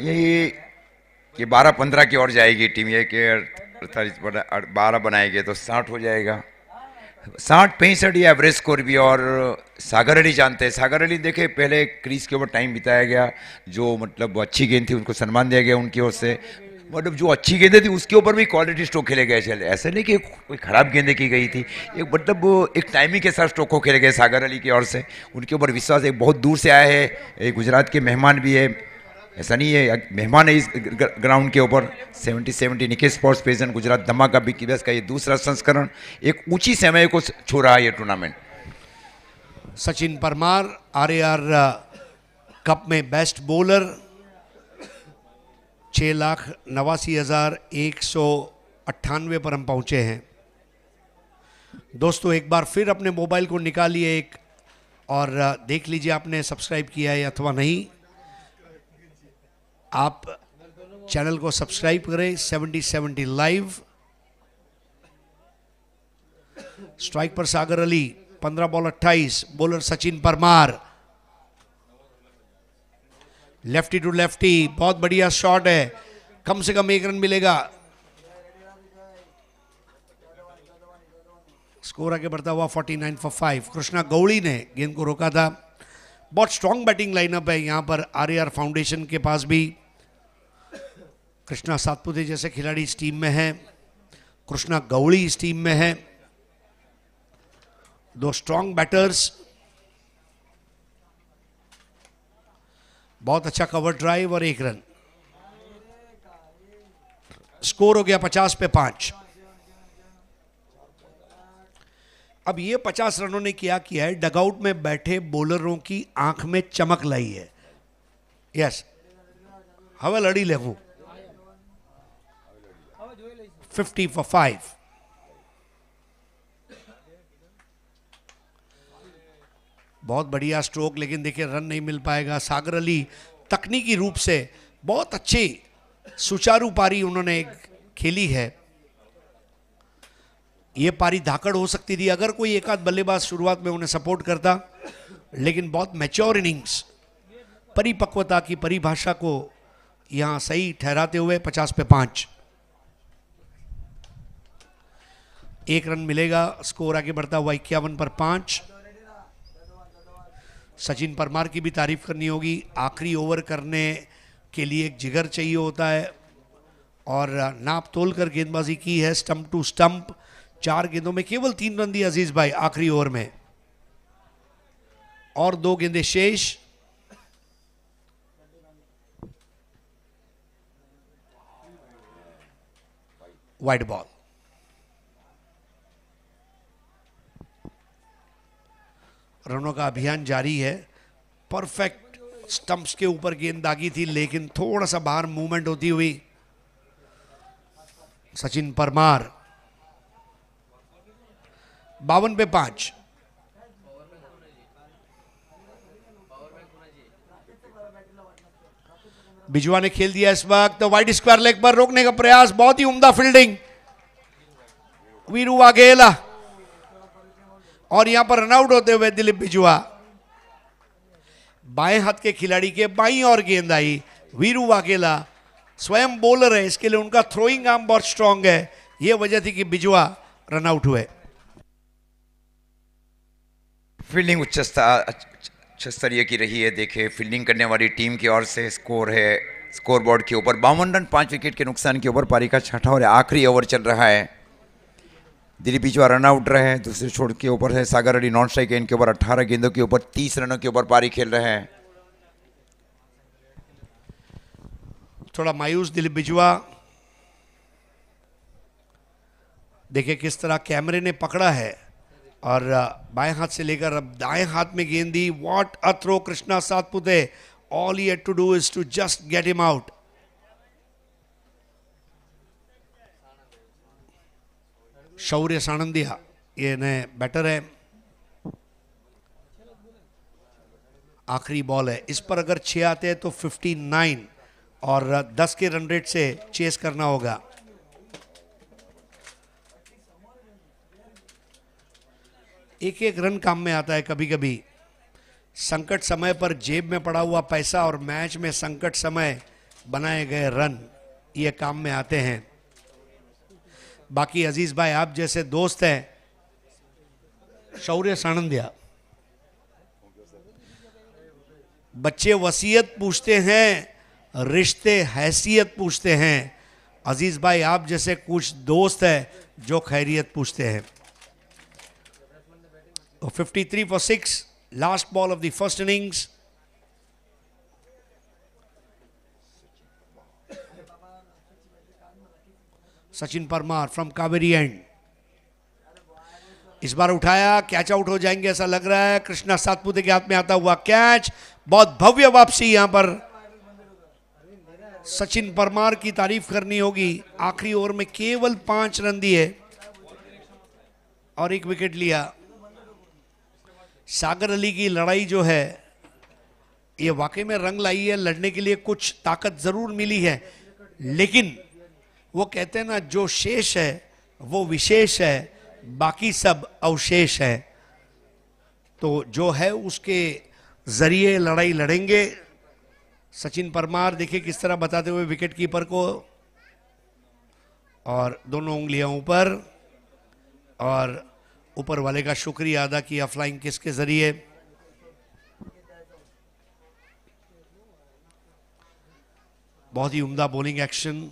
यही कि बारह पंद्रह की ओर जाएगी टीम। ये कि बारह बनाएंगे तो साठ हो जाएगा, साठ पैंसठ ये एवरेज स्कोर भी। और सागर अली जानते हैं, सागर अली देखे पहले क्रीज के ऊपर टाइम बिताया गया, जो मतलब अच्छी गेंद थी उनको सम्मान दिया गया उनकी ओर से। मतलब जो अच्छी गेंदें थी उसके ऊपर भी क्वालिटी स्ट्रोक खेले गए। चले ऐसे नहीं कि कोई खराब गेंदें की गई थी, एक मतलब एक टाइमिंग के साथ स्ट्रोक को खेले गए सागर अली की ओर से। उनके ऊपर विश्वास, एक बहुत दूर से आया है, गुजरात के मेहमान भी है, ऐसा नहीं है, मेहमान है इस ग्राउंड के ऊपर। सेवेंटी सेवेंटी निकेश स्पोर्ट्स पेजन गुजरात धमाका बिग गिव्स का ये दूसरा संस्करण एक ऊंची समय को छू रहा है ये tournament. Sachin Parmar R A R cup में बेस्ट बॉलर, छः लाख नवासी हज़ार एक सौ अट्ठानवे पर हम पहुंचे हैं। दोस्तों, एक बार फिर अपने मोबाइल को निकालिए एक और देख लीजिए आपने सब्सक्राइब किया है अथवा नहीं। आप चैनल को सब्सक्राइब करें। Seventy seventy live. स्ट्राइक पर सागर अली, पंद्रह बॉल अट्ठाईस, bowler Sachin Parmar, lefty to lefty, बहुत बढ़िया शॉट है, कम से कम एक रन मिलेगा। स्कोर आगे बढ़ता हुआ उनचास फॉर फाइव। कृष्णा गौड़ी ने गेंद को रोका था। बहुत स्ट्रांग बैटिंग लाइनअप है यहां पर आरएआर फाउंडेशन के पास भी। कृष्णा सातपुते जैसे खिलाड़ी इस टीम में हैं, कृष्णा गौड़ी इस टीम में है, दो स्ट्रांग बैटर्स। बहुत अच्छा कवर ड्राइव और एक रन। स्कोर हो गया पचास पे पांच। अब ये पचास रनों ने क्या किया है? डगआउट में बैठे बॉलरों की आंख में चमक लाई है। यस, हवा लड़ी ले वो। Fifty for five. बहुत बढ़िया स्ट्रोक, लेकिन देखिए रन नहीं मिल पाएगा। सागर अली तकनीकी रूप से बहुत अच्छी सुचारू पारी उन्होंने खेली है। ये पारी धाकड़ हो सकती थी अगर कोई एक आध बल्लेबाज शुरुआत में उन्हें सपोर्ट करता, लेकिन बहुत मैच्योर इनिंग्स, परिपक्वता की परिभाषा को यहाँ सही ठहराते हुए पचास पे पाँच। एक रन मिलेगा, स्कोर आगे बढ़ता हुआ इक्यावन पर पांच। सचिन परमार की भी तारीफ करनी होगी, आखिरी ओवर करने के लिए एक जिगर चाहिए होता है और नाप तोल कर गेंदबाजी की है, स्टंप टू स्टंप, चार गेंदों में केवल तीन रन दिए अजीज भाई आखिरी ओवर में और दो गेंदें शेष। वाइड बॉल, रनों का अभियान जारी है। परफेक्ट स्टंप्स के ऊपर गेंद दागी थी लेकिन थोड़ा सा बाहर मूवमेंट होती हुई। सचिन परमार बावन पे पांच। बिजुआ ने खेल दिया इस वक्त, तो वाइड स्क्वायर लेग पर रोकने का प्रयास, बहुत ही उम्दा फील्डिंग वीरू वाघेला और यहां पर रनआउट होते हुए दिलीप बिजुआ। बाएं हाथ के खिलाड़ी के बाईं ओर गेंद आई। वीरू वाघेला स्वयं बॉलर है, इसके लिए उनका थ्रोइंग आर्म बहुत स्ट्रांग है, यह वजह थी कि बिजुआ रनआउट हुए। फील्डिंग उच्च स्तरीय की रही है, देखिए फील्डिंग करने वाली टीम की ओर से स्कोर है स्कोर बोर्ड के ऊपर बावन रन पांच विकेट के नुकसान के ऊपर, पारी का छठा और आखिरी ओवर चल रहा है। दिलीप बिजुआ रनआउट रहे, दूसरे छोड़ के ऊपर है सागर अली नॉन स्ट्राइक गेंद के ऊपर अठारह गेंदों के ऊपर तीस रनों के ऊपर पारी खेल रहे हैं। थोड़ा मायूस दिलीप बिजुआ, देखिए किस तरह कैमरे ने पकड़ा है और बाएं हाथ से लेकर अब दाएं हाथ में गेंद दी। What a throw Krishna Satpute, all he had to do is to just get him out. Shaurya Sanandiya ये नए बैटर है, आखिरी बॉल है, इस पर अगर छह आते हैं तो उनसठ और दस के रन रेट से चेस करना होगा। एक एक रन काम में आता है कभी कभी, संकट समय पर जेब में पड़ा हुआ पैसा और मैच में संकट समय बनाए गए रन ये काम में आते हैं। बाकी अजीज भाई आप जैसे दोस्त हैं, शौर्य सानंदिया बच्चे वसीयत पूछते हैं, रिश्ते हैसियत पूछते हैं, अजीज भाई आप जैसे कुछ दोस्त हैं जो खैरियत पूछते हैं। Fifty three for six, last ball of the first innings. Sachin Parmar from Kaveri end, इस बार उठाया, कैच आउट हो जाएंगे ऐसा लग रहा है। कृष्णा सातपुते के हाथ में आता हुआ कैच, बहुत भव्य वापसी यहां पर। सचिन परमार की तारीफ करनी होगी, आखिरी ओवर में केवल पांच रन दिए और एक विकेट लिया। सागर अली की लड़ाई जो है ये वाकई में रंग लाई है, लड़ने के लिए कुछ ताकत जरूर मिली है लेकिन वो कहते हैं ना, जो शेष है वो विशेष है, बाकी सब अवशेष है। तो जो है उसके जरिए लड़ाई लड़ेंगे। सचिन परमार देखिए किस तरह बताते हुए विकेट कीपर को, और दोनों उंगलियां ऊपर और ऊपर वाले का शुक्रिया अदा किया फ्लाइंग किस के जरिए। बहुत ही उम्दा बॉलिंग एक्शन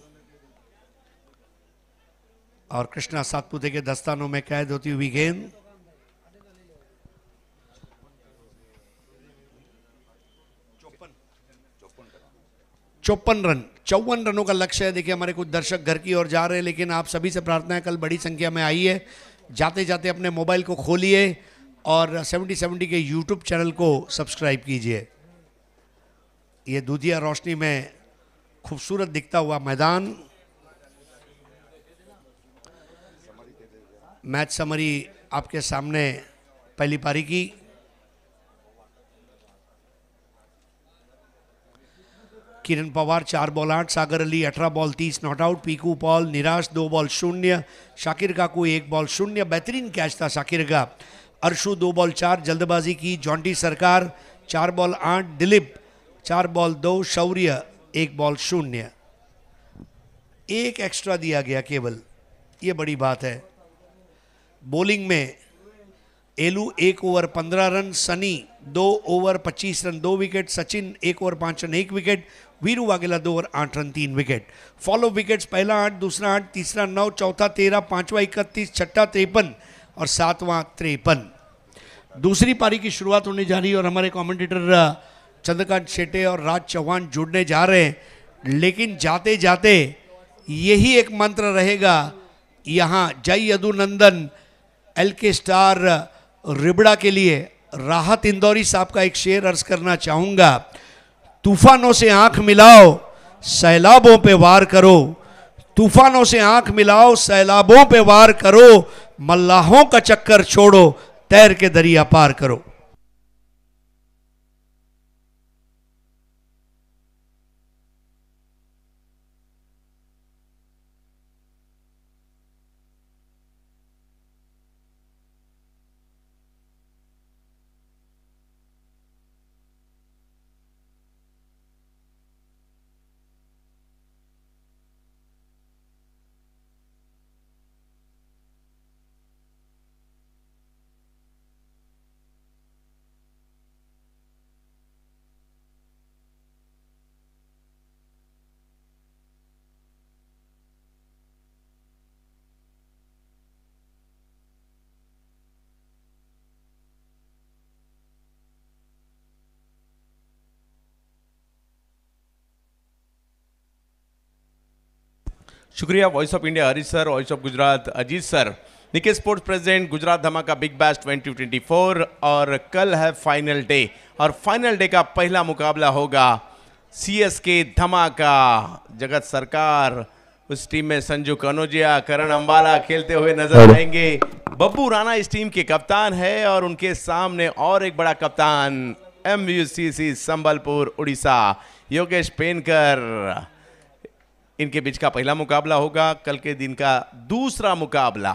और कृष्णा सातपुते के दस्तानों में कैद होती हुई गेंद। चौपन रन चौवन रनों का लक्ष्य है। देखिए हमारे कुछ दर्शक घर की ओर जा रहे हैं लेकिन आप सभी से प्रार्थना है, कल बड़ी संख्या में आई है, जाते जाते अपने मोबाइल को खोलिए और सत्तर सत्तर के यूट्यूब चैनल को सब्सक्राइब कीजिए। ये दूधिया रोशनी में खूबसूरत दिखता हुआ मैदान। मैच समरी आपके सामने, पहली पारी की किरण पवार चार बॉल आठ, सागर अली अठारह बॉल तीस नॉट आउट, पीकू पॉल निराश दो बॉल शून्य, शाकिर काकू एक बॉल शून्य, बेहतरीन कैच था शाकिर का। अर्शू दो बॉल चार जल्दबाजी की, जॉन्टी सरकार चार बॉल आठ, दिलीप चार बॉल दो, शौर्य एक बॉल शून्य, एक एक्स्ट्रा दिया गया केवल, ये बड़ी बात है। बॉलिंग में एलू एक ओवर पंद्रह रन, सनी दो ओवर पच्चीस रन दो विकेट, सचिन एक ओवर पाँच रन एक विकेट, वीरू वाघेला दो ओवर आठ रन तीन विकेट। फॉलो विकेट्स पहला आठ, दूसरा आठ, तीसरा नौ, चौथा तेरह, पाँचवा इकतीस, छठा तिरपन और सातवां तिरपन। दूसरी पारी की शुरुआत होने जा रही है और हमारे कमेंटेटर चंद्रकांत शेटे और राज चौहान जुड़ने जा रहे हैं, लेकिन जाते जाते यही एक मंत्र रहेगा यहाँ Jay Yadunandan L K star Ribda के लिए। राहत इंदौरी साहब का एक शेर अर्ज करना चाहूँगा, तूफानों से आंख मिलाओ सैलाबों पे वार करो, तूफानों से आंख मिलाओ सैलाबों पे वार करो, मल्लाहों का चक्कर छोड़ो तैर के दरिया पार करो। शुक्रिया voice of India, Harish sir, voice of Gujarat, Ajit sir. निके स्पोर्ट्स प्रेजेंट गुजरात धमाका big bash twenty twenty four और कल है फाइनल डे और फाइनल डे का पहला मुकाबला होगा सीएसके धमाका। जगत सरकार उस टीम में, संजू कनोजिया, करण अंबाला खेलते हुए नजर आएंगे। बब्बू राणा इस टीम के कप्तान है और उनके सामने और एक बड़ा कप्तान M U C C Sambalpur Orissa Yogesh Penkar. इनके बीच का पहला मुकाबला होगा। कल के दिन का दूसरा मुकाबला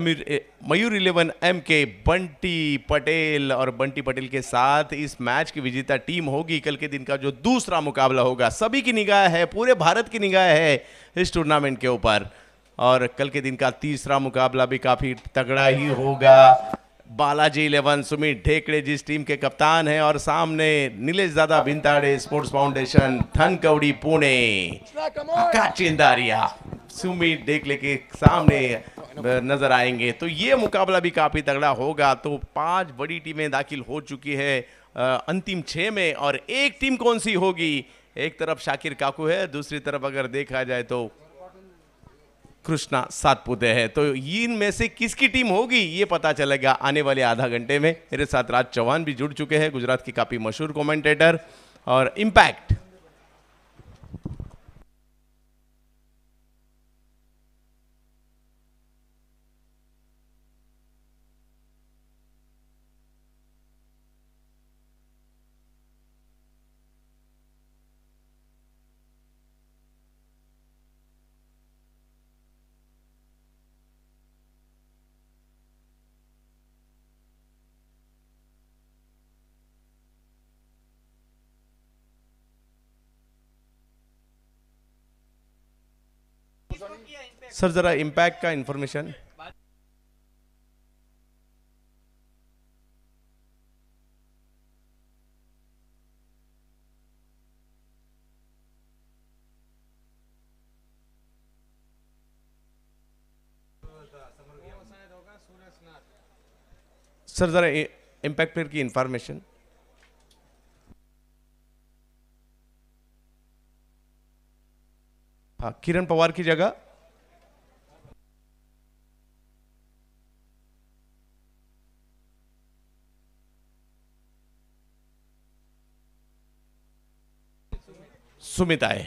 मयूर इलेवन एम के बंटी पटेल और बंटी पटेल के साथ इस मैच की विजेता टीम होगी। कल के दिन का जो दूसरा मुकाबला होगा, सभी की निगाह है, पूरे भारत की निगाह है इस टूर्नामेंट के ऊपर। और कल के दिन का तीसरा मुकाबला भी काफी तगड़ा ही होगा। बालाजी इलेवन सुमित ढेकड़े जिस टीम के कप्तान हैं और सामने नीलेश दादा भिंताड़े स्पोर्ट्स फाउंडेशन थनकवड़ी पुणे, काचिंदारिया सुमित ढेकड़े के सामने नजर आएंगे। तो ये मुकाबला भी काफी तगड़ा होगा। तो पांच बड़ी टीमें दाखिल हो चुकी है अंतिम छह में और एक टीम कौन सी होगी? एक तरफ शाकिर काकू है, दूसरी तरफ अगर देखा जाए तो कृष्णा सातपुते है। तो इनमें से किसकी टीम होगी ये पता चलेगा आने वाले आधा घंटे में। मेरे साथ राज चौहान भी जुड़ चुके हैं, गुजरात के काफी मशहूर कमेंटेटर और इम्पैक्ट। सर जरा इम्पैक्ट का इंफॉर्मेशन। सर जरा इम्पैक्ट प्लेयर की इंफॉर्मेशन। हाँ, किरण पवार की जगह सुमित आए।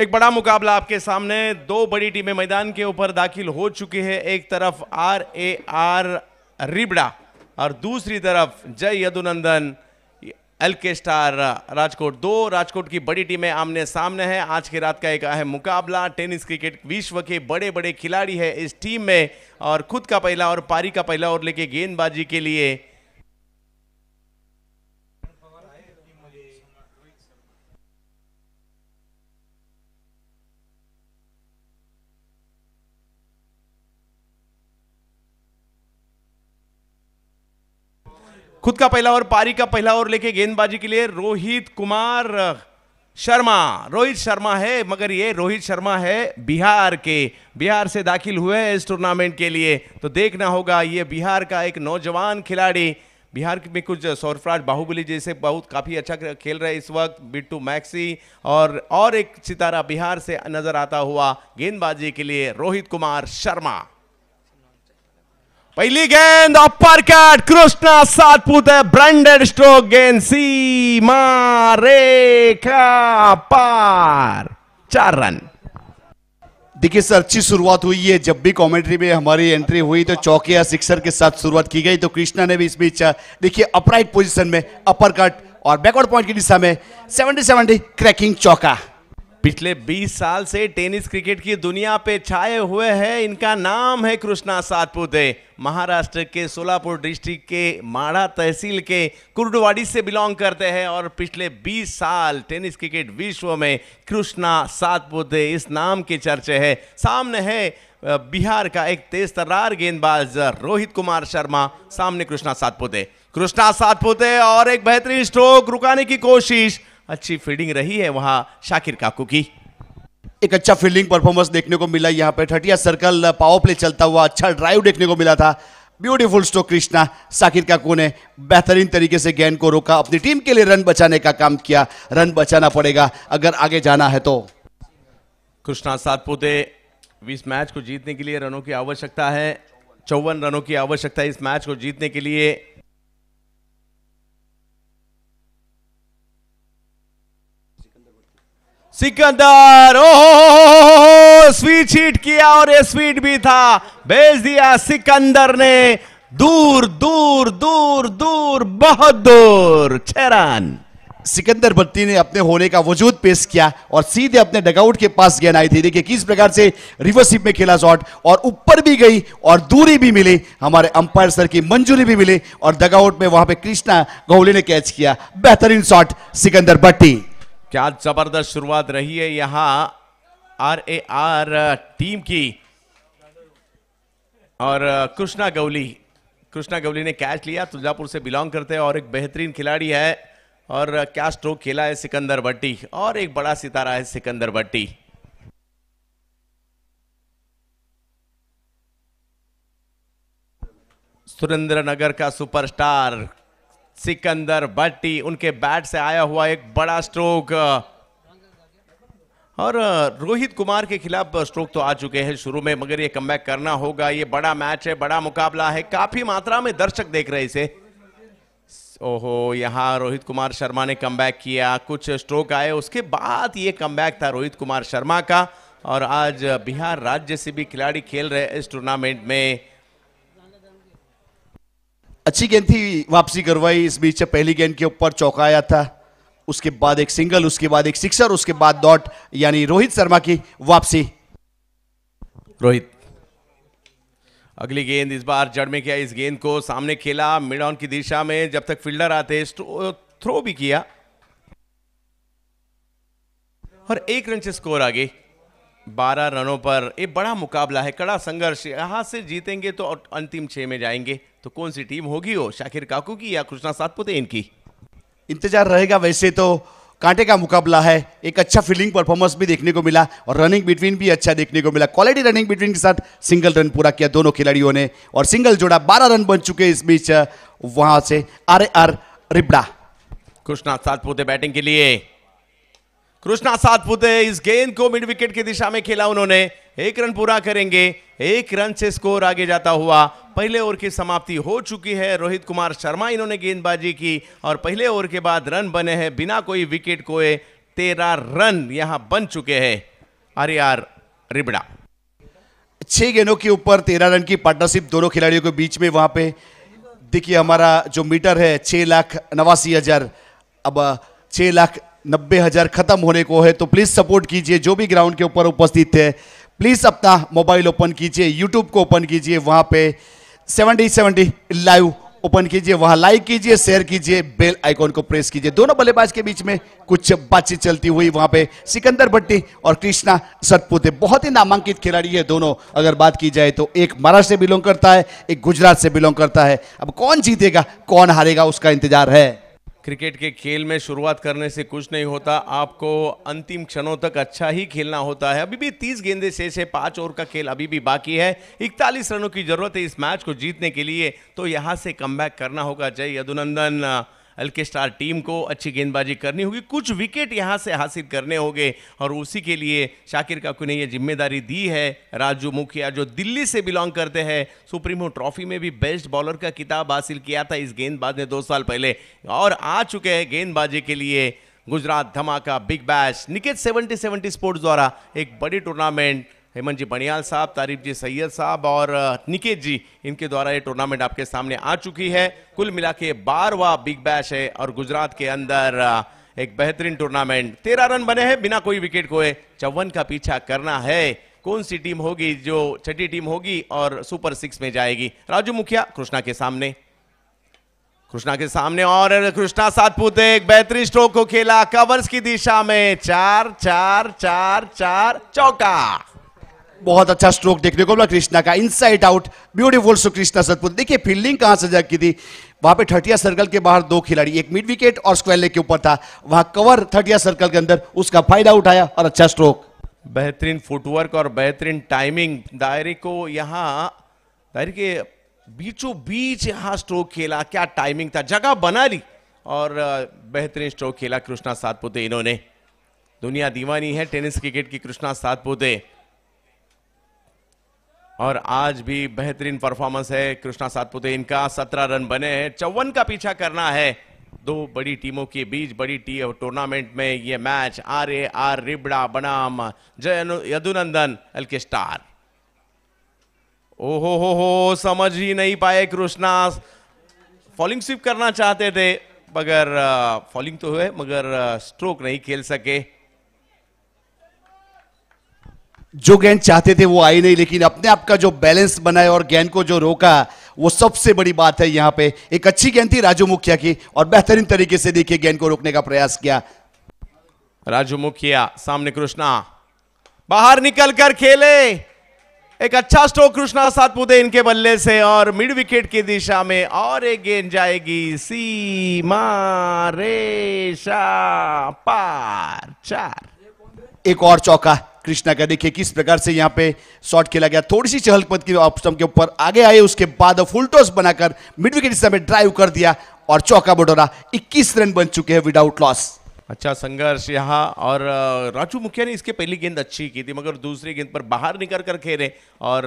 एक बड़ा मुकाबला आपके सामने, दो बड़ी टीमें मैदान के ऊपर दाखिल हो चुकी है। एक तरफ आर ए आर रिबड़ा और दूसरी तरफ Jay Yadunandan L K star Rajkot. दो राजकोट की बड़ी टीमें आमने सामने हैं। आज की रात का एक अहम मुकाबला, टेनिस क्रिकेट विश्व के बड़े बड़े खिलाड़ी हैं इस टीम में और खुद का पहला और पारी का पहला और लेके गेंदबाजी के लिए खुद का पहला ओवर, पारी का पहला ओवर लेके गेंदबाजी के लिए रोहित कुमार शर्मा, रोहित शर्मा है, मगर ये रोहित शर्मा है बिहार के, बिहार से दाखिल हुए हैं इस टूर्नामेंट के लिए। तो देखना होगा ये बिहार का एक नौजवान खिलाड़ी, बिहार में कुछ सौरफराज बाहुबली जैसे बहुत काफ़ी अच्छा खेल रहे इस वक्त, बिट्टू मैक्सी और और एक सितारा बिहार से नजर आता हुआ गेंदबाजी के लिए रोहित कुमार शर्मा। पहली गेंद upper cut, Krishna Satpute branded stroke, गेंद सीमा रेखा पार, चार रन। देखिए सर, अच्छी शुरुआत हुई है, जब भी कमेंट्री में हमारी एंट्री हुई तो चौके या सिक्सर के साथ शुरुआत की गई। तो कृष्णा ने भी इस बीच देखिए अपराइट पोजीशन में अपर कट और बैकवर्ड पॉइंट की दिशा में सत्तर सत्तर क्रैकिंग चौका। पिछले बीस साल से टेनिस क्रिकेट की दुनिया पे छाए हुए हैं, इनका नाम है कृष्णा सातपुते। महाराष्ट्र के सोलापुर डिस्ट्रिक्ट के माड़ा तहसील के कुर्डवाड़ी से बिलोंग करते हैं और पिछले बीस साल टेनिस क्रिकेट विश्व में कृष्णा सातपुते इस नाम के चर्चे हैं। सामने है बिहार का एक तेज तर्रार गेंदबाज रोहित कुमार शर्मा, सामने कृष्णा सातपुते, कृष्णा सातपुते और एक बेहतरीन स्ट्रोक, रुकाने की कोशिश, अच्छी फील्डिंग रही है वहां शाकिर काकू की। एक अच्छा फील्डिंग परफॉर्मेंस देखने को मिला यहाँ पे, ठटिया सर्कल पावर प्ले चलता हुआ अच्छा ड्राइव देखने को मिला था, ब्यूटीफुल स्ट्रोक। कृष्णा शाकिर काकू ने बेहतरीन तरीके से गेंद को रोका, अपनी टीम के लिए रन बचाने का काम किया। रन बचाना पड़ेगा अगर आगे जाना है तो। कृष्णा सातपुते इस मैच को जीतने के लिए रनों की आवश्यकता है, चौवन रनों की आवश्यकता है इस मैच को जीतने के लिए। सिकंदर, ओहो, स्वीट हिट किया और ये स्वीट भी था, भेज दिया सिकंदर ने, दूर दूर दूर दूर, बहुत दूर, छह रन। सिकंदर भट्टी ने अपने होने का वजूद पेश किया और सीधे अपने डगआउट के पास गेंद आई थी। देखिए किस प्रकार से रिवर्स हिप में खेला शॉट, और ऊपर भी गई और दूरी भी मिली, हमारे अंपायर सर की मंजूरी भी मिली और डगआउट में वहां पे कृष्णा गोहली ने कैच किया। बेहतरीन शॉट सिकंदर भट्टी। क्या जबरदस्त शुरुआत रही है यहां आर ए आर टीम की, और कृष्णा गोहली, कृष्णा गोहली ने कैच लिया, तुलजापुर से बिलोंग करते हैं और एक बेहतरीन खिलाड़ी है। और क्या स्ट्रोक खेला है सिकंदर भट्टी, और एक बड़ा सितारा है सिकंदर भट्टी। सुरेंद्र नगर का सुपरस्टार सिकंदर भट्टी, उनके बैट से आया हुआ एक बड़ा स्ट्रोक, और रोहित कुमार के खिलाफ स्ट्रोक तो आ चुके हैं शुरू में, मगर ये कमबैक करना होगा। ये बड़ा मैच है, बड़ा मुकाबला है, काफी मात्रा में दर्शक देख रहे इसे। ओहो, यहाँ रोहित कुमार शर्मा ने कमबैक किया, कुछ स्ट्रोक आए, उसके बाद ये कमबैक था रोहित कुमार शर्मा का। और आज बिहार राज्य से भी खिलाड़ी खेल रहे इस टूर्नामेंट में। अच्छी गेंद थी, वापसी करवाई इस बीच, पहली गेंद के ऊपर चौका आया था, उसके बाद एक सिंगल, उसके बाद एक सिक्सर, उसके बाद डॉट, यानी रोहित शर्मा की वापसी। रोहित अगली गेंद इस बार जड़ में किया, इस गेंद को सामने खेला मिड ऑन की दिशा में, जब तक फील्डर आते, थ्रो भी किया और एक रन से स्कोर आगे, बारह रनों पर। ये बड़ा मुकाबला है, कड़ा संघर्ष, यहां से जीतेंगे तो अंतिम छह में जाएंगे। तो कौन सी टीम होगी वो, शाकिर काकू की या कृष्णा सातपुते, इनकी इंतजार रहेगा। वैसे तो कांटे का मुकाबला है, एक अच्छा फील्डिंग परफॉर्मेंस भी देखने को मिला और रनिंग बिटवीन भी अच्छा देखने को मिला। क्वालिटी रनिंग बिटवीन के साथ सिंगल रन पूरा किया दोनों खिलाड़ियों ने और सिंगल जोड़ा, बारह रन बन चुके इस बीच वहां से R R Ribda. Krishna Satpute batting के लिए, कृष्णा सातपुते इस गेंद को मिड विकेट की दिशा में खेला उन्होंने, एक रन पूरा करेंगे, एक रन से स्कोर आगे जाता हुआ। पहले ओवर की समाप्ति हो चुकी है, रोहित कुमार शर्मा इन्होंने गेंदबाजी की और पहले ओवर के बाद रन बने हैं बिना कोई विकेट खोए, तेरह रन यहां बन चुके हैं। आर.आर. रिबड़ा, छह गेंदों के ऊपर तेरह रन की पार्टनरशिप दोनों खिलाड़ियों के बीच में। वहां पे देखिए हमारा जो मीटर है छह लाख नवासी हजार, अब छह लाख नब्बे हजार खत्म होने को है, तो प्लीज सपोर्ट कीजिए। जो भी ग्राउंड के ऊपर उपस्थित है प्लीज अपना मोबाइल ओपन कीजिए, यूट्यूब को ओपन कीजिए, वहां पे सेवेंटी सेवेंटी लाइव ओपन कीजिए, वहां लाइक कीजिए, शेयर कीजिए, बेल आइकॉन को प्रेस कीजिए। दोनों बल्लेबाज के बीच में कुछ बातचीत चलती हुई वहां पे सिकंदर भट्टी और कृष्णा सतपुते, बहुत ही नामांकित खिलाड़ी है दोनों। अगर बात की जाए तो एक महाराष्ट्र से बिलोंग करता है, एक गुजरात से बिलोंग करता है। अब कौन जीतेगा कौन हारेगा उसका इंतजार है। क्रिकेट के खेल में शुरुआत करने से कुछ नहीं होता, आपको अंतिम क्षणों तक अच्छा ही खेलना होता है। अभी भी तीस गेंदे शेष है, पाँच ओवर का खेल अभी भी बाकी है, इकतालीस रनों की जरूरत है इस मैच को जीतने के लिए, तो यहाँ से कमबैक करना होगा। जय यदुनंदन एलके स्टार टीम को अच्छी गेंदबाजी करनी होगी, कुछ विकेट यहाँ से हासिल करने होंगे और उसी के लिए शाकिर काकू ने ये जिम्मेदारी दी है। राजू मुखिया जो दिल्ली से बिलोंग करते हैं, सुप्रीमो ट्रॉफी में भी बेस्ट बॉलर का खिताब हासिल किया था इस गेंदबाज ने दो साल पहले, और आ चुके हैं गेंदबाजी के लिए गुजरात धमाका big bash. Niket seventy seventy sports द्वारा एक बड़ी टूर्नामेंट, हेमंत जी बनियाल साहब, तारीफ जी सैयद साहब और निकेत जी, इनके द्वारा ये टूर्नामेंट आपके सामने आ चुकी है। कुल मिला के बारहवां बिग बैश है और गुजरात के अंदर एक बेहतरीन टूर्नामेंट। तेरह रन बने हैं बिना कोई विकेट खोए, चौवन का पीछा करना है। कौन सी टीम होगी जो छठी टीम होगी और सुपर सिक्स में जाएगी? राजू मुखिया कृष्णा के सामने, कृष्णा के सामने और कृष्णा सातपुते एक बेहतरीन स्ट्रोक को खेला कवर्स की दिशा में, चार चार चार चार चौका। बहुत अच्छा स्ट्रोक देखने को मिला कृष्णा का, inside out beautiful. So Krishna Satpute देखिए फील्डिंग कहां सजा की थी, वहां पे थर्टिया सर्कल के बाहर दो खिलाड़ी, एक मिड विकेट और स्क्वायर लेग के ऊपर था, वहां कवर थर्टिया सर्कल के अंदर, उसका फायदा उठाया और अच्छा स्ट्रोक। बेहतरीन फुटवर्क और बेहतरीन टाइमिंग, दायरे को यहाँ, दायरे के बीचों बीच यहाँ स्ट्रोक खेला, क्या टाइमिंग था, जगह बना ली और बेहतरीन स्ट्रोक खेला कृष्णा सातपुते। इन्होंने दुनिया दीवानी है टेनिस क्रिकेट की कृष्णा सातपुते, और आज भी बेहतरीन परफॉर्मेंस है कृष्णा सातपुते इनका। सत्रह रन बने हैं, चौवन का पीछा करना है। दो बड़ी टीमों के बीच बड़ी टीम टूर्नामेंट में ये मैच, आरएआर रिबड़ा बनाम जय यदुनंदन एलके स्टार। ओहो हो हो, समझ ही नहीं पाए कृष्णा, फॉलिंग स्वीप करना चाहते थे मगर फॉलिंग तो हुए मगर स्ट्रोक नहीं खेल सके। जो गेंद चाहते थे वो आई नहीं, लेकिन अपने आप का जो बैलेंस बनाया और गेंद को जो रोका वो सबसे बड़ी बात है। यहाँ पे एक अच्छी गेंद थी राजू मुखिया की और बेहतरीन तरीके से देखिए गेंद को रोकने का प्रयास किया राजू मुखिया। सामने कृष्णा बाहर निकल कर खेले, एक अच्छा स्ट्रोक कृष्णा सातपुते इनके बल्ले से और मिड विकेट की दिशा में, और एक गेंद जाएगी सीमा रेशा पार, चार। एक और चौका कृष्णा का, देखिए किस प्रकार से यहाँ पे शॉट खेला गया, थोड़ी सी चहलकदमी की ऑप्शन के ऊपर आगे आए, उसके बाद फुल टॉस बनाकर मिड विकेट दिशा में ड्राइव कर दिया और चौका बटोरा। इक्कीस रन बन चुके हैं विदाउट लॉस। अच्छा संघर्ष यहाँ, और राजू मुखिया ने इसके पहली गेंद अच्छी की थी मगर दूसरी गेंद पर बाहर निकल कर खेले और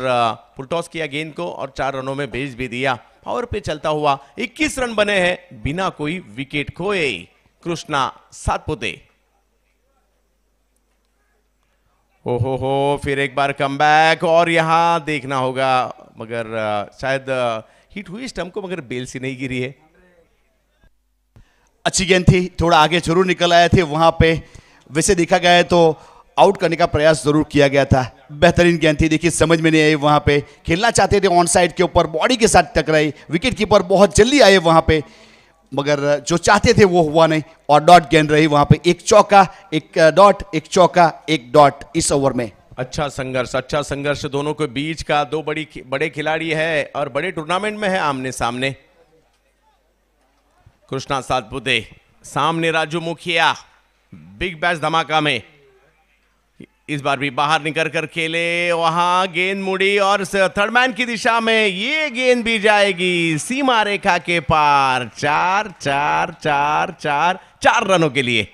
फुल टॉस किया गेंद को और चार रनों में भेज भी दिया। पावर पे चलता हुआ इक्कीस रन बने हैं बिना कोई विकेट खोए कृष्णा सातपुते। ओहो हो, फिर एक बार कमबैक और यहाँ देखना होगा, मगर शायद हिट हुई स्टंप को मगर बेल से नहीं गिरी है। अच्छी गेंद थी, थोड़ा आगे जरूर निकल आया थे, वहां पे वैसे देखा गया है तो आउट करने का प्रयास जरूर किया गया था। बेहतरीन गेंद थी, देखिए समझ में नहीं आई, वहां पे खेलना चाहते थे ऑन साइड के ऊपर, बॉडी के साथ टकराई, विकेट कीपर बहुत जल्दी आए वहां पे मगर जो चाहते थे वो हुआ नहीं और डॉट गेंद रही वहां पे। एक चौका एक डॉट, एक चौका एक डॉट इस ओवर में। अच्छा संघर्ष, अच्छा संघर्ष दोनों के बीच का, दो बड़ी बड़े खिलाड़ी है और बड़े टूर्नामेंट में है आमने सामने। कृष्णा सातपुते सामने राजू मुखिया, बिग बैश धमाका में इस बार भी बाहर निकल कर खेले, वहां गेंद मुड़ी और थर्ड मैन की दिशा में, ये गेंद भी जाएगी सीमा रेखा के पार, चार चार चार चार चार रनों के लिए।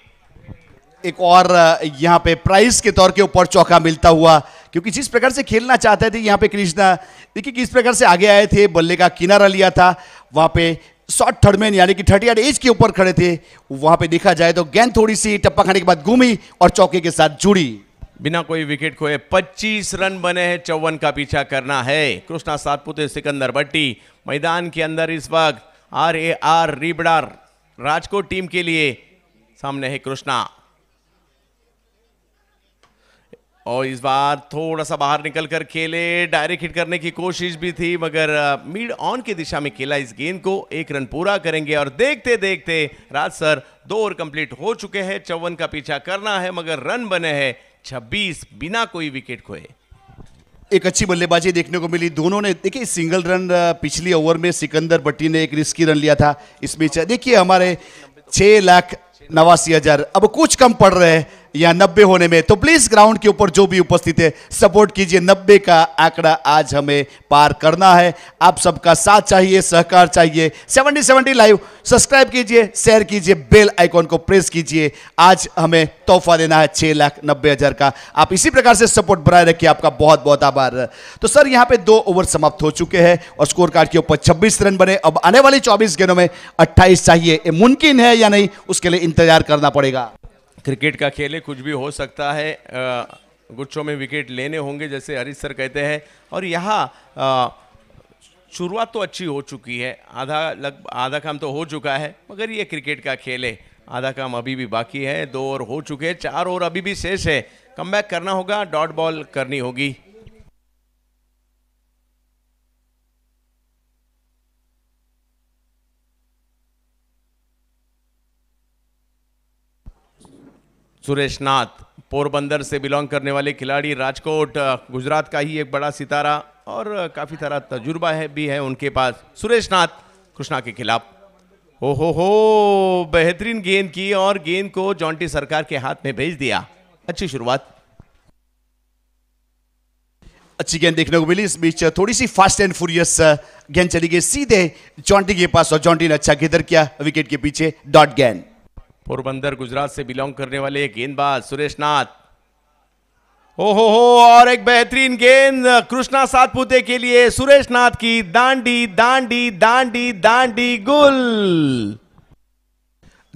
एक और यहां पे प्राइस के तौर के ऊपर चौका मिलता हुआ, क्योंकि जिस प्रकार से खेलना चाहते थे यहां पे कृष्णा, देखिए किस प्रकार से आगे आए थे, बल्ले का किनारा लिया था, वहां पे शॉर्ट थर्ड मैन यानी कि थर्टी यार्ड एज के ऊपर खड़े थे, वहां पे देखा जाए तो गेंद थोड़ी सी टप्पा खाने के बाद घूमी और चौके के साथ जुड़ी बिना कोई विकेट खोए। पच्चीस रन बने हैं, चौवन का पीछा करना है। कृष्णा सातपुते सिकंदर भट्टी मैदान के अंदर इस वक्त, R A R Ribda Rajkot team के लिए सामने है कृष्णा। और इस बार थोड़ा सा बाहर निकल कर खेले, डायरेक्ट हिट करने की कोशिश भी थी मगर मिड ऑन की दिशा में खेला इस गेंद को। एक रन पूरा करेंगे और देखते देखते राज सर दो ओवर कंप्लीट हो चुके हैं, चौवन का पीछा करना है मगर रन बने हैं छब्बीस बिना कोई विकेट खोए। एक अच्छी बल्लेबाजी देखने को मिली दोनों ने। देखिए सिंगल रन पिछली ओवर में सिकंदर भट्टी ने एक रिस्की रन लिया था, इसमें देखिए हमारे छह लाख नवासी हजार अब कुछ कम पड़ रहे हैं या नब्बे होने में, तो प्लीज ग्राउंड के ऊपर जो भी उपस्थित है सपोर्ट कीजिए। नब्बे का आंकड़ा आज हमें पार करना है, आप सबका साथ चाहिए, सहकार चाहिए। सेवेंटी सेवेंटी लाइव सब्सक्राइब कीजिए, शेयर कीजिए, बेल आइकॉन को प्रेस कीजिए। आज हमें तोहफा देना है छह लाख नब्बे हजार का। आप इसी प्रकार से सपोर्ट बनाए रखिए, आपका बहुत बहुत आभार। तो सर यहाँ पे दो ओवर समाप्त हो चुके हैं और स्कोर कार्ड के ऊपर छब्बीस रन बने। अब आने वाली चौबीस गेंदों में अट्ठाईस चाहिए, ये मुमकिन है या नहीं उसके लिए इंतजार करना पड़ेगा। क्रिकेट का खेल है, कुछ भी हो सकता है, गुच्छों में विकेट लेने होंगे जैसे हरीश सर कहते हैं। और यहाँ शुरुआत तो अच्छी हो चुकी है, आधा लग आधा काम तो हो चुका है मगर ये क्रिकेट का खेल है, आधा काम अभी भी बाकी है। दो ओवर हो चुके हैं, चार ओवर अभी भी शेष है, कमबैक करना होगा, डॉट बॉल करनी होगी। सुरेश नाथ पोरबंदर से बिलोंग करने वाले खिलाड़ी, राजकोट गुजरात का ही एक बड़ा सितारा और काफ़ी सारा तजुर्बा है भी है उनके पास। सुरेश नाथ कृष्णा के खिलाफ, ओ हो हो बेहतरीन गेंद की और गेंद को जॉन्टी सरकार के हाथ में भेज दिया। अच्छी शुरुआत, अच्छी गेंद देखने को मिली। इस बीच थोड़ी सी फास्ट एंड फूरियस गेंद चली गई सीधे जॉन्टी के पास और जॉन्टी ने अच्छा घेदर किया विकेट के पीछे। डॉट गेंद। पोरबंदर गुजरात से बिलोंग करने वाले गेंदबाज सुरेश नाथ, ओ हो हो और एक बेहतरीन गेंद कृष्णा सातपुते के लिए। सुरेश नाथ की दांडी दांडी दांडी दांडी गुल,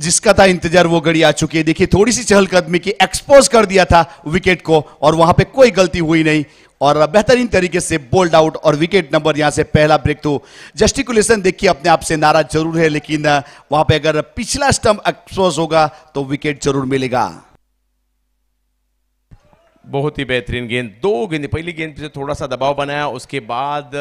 जिसका था इंतजार वो घड़ी आ चुकी है। देखिए थोड़ी सी चहलकदमी की, एक्सपोज कर दिया था विकेट को और वहां पे कोई गलती हुई नहीं और बेहतरीन तरीके से बोल्ड आउट और विकेट नंबर यहां से पहला ब्रेक। तो जस्टिकुलेशन देखिए अपने आप से नाराज जरूर है लेकिन वहां पे अगर पिछला स्टंप एक्सपोज होगा तो विकेट जरूर मिलेगा। बहुत ही बेहतरीन गेंद, दो गेंद, पहली गेंद से थोड़ा सा दबाव बनाया उसके बाद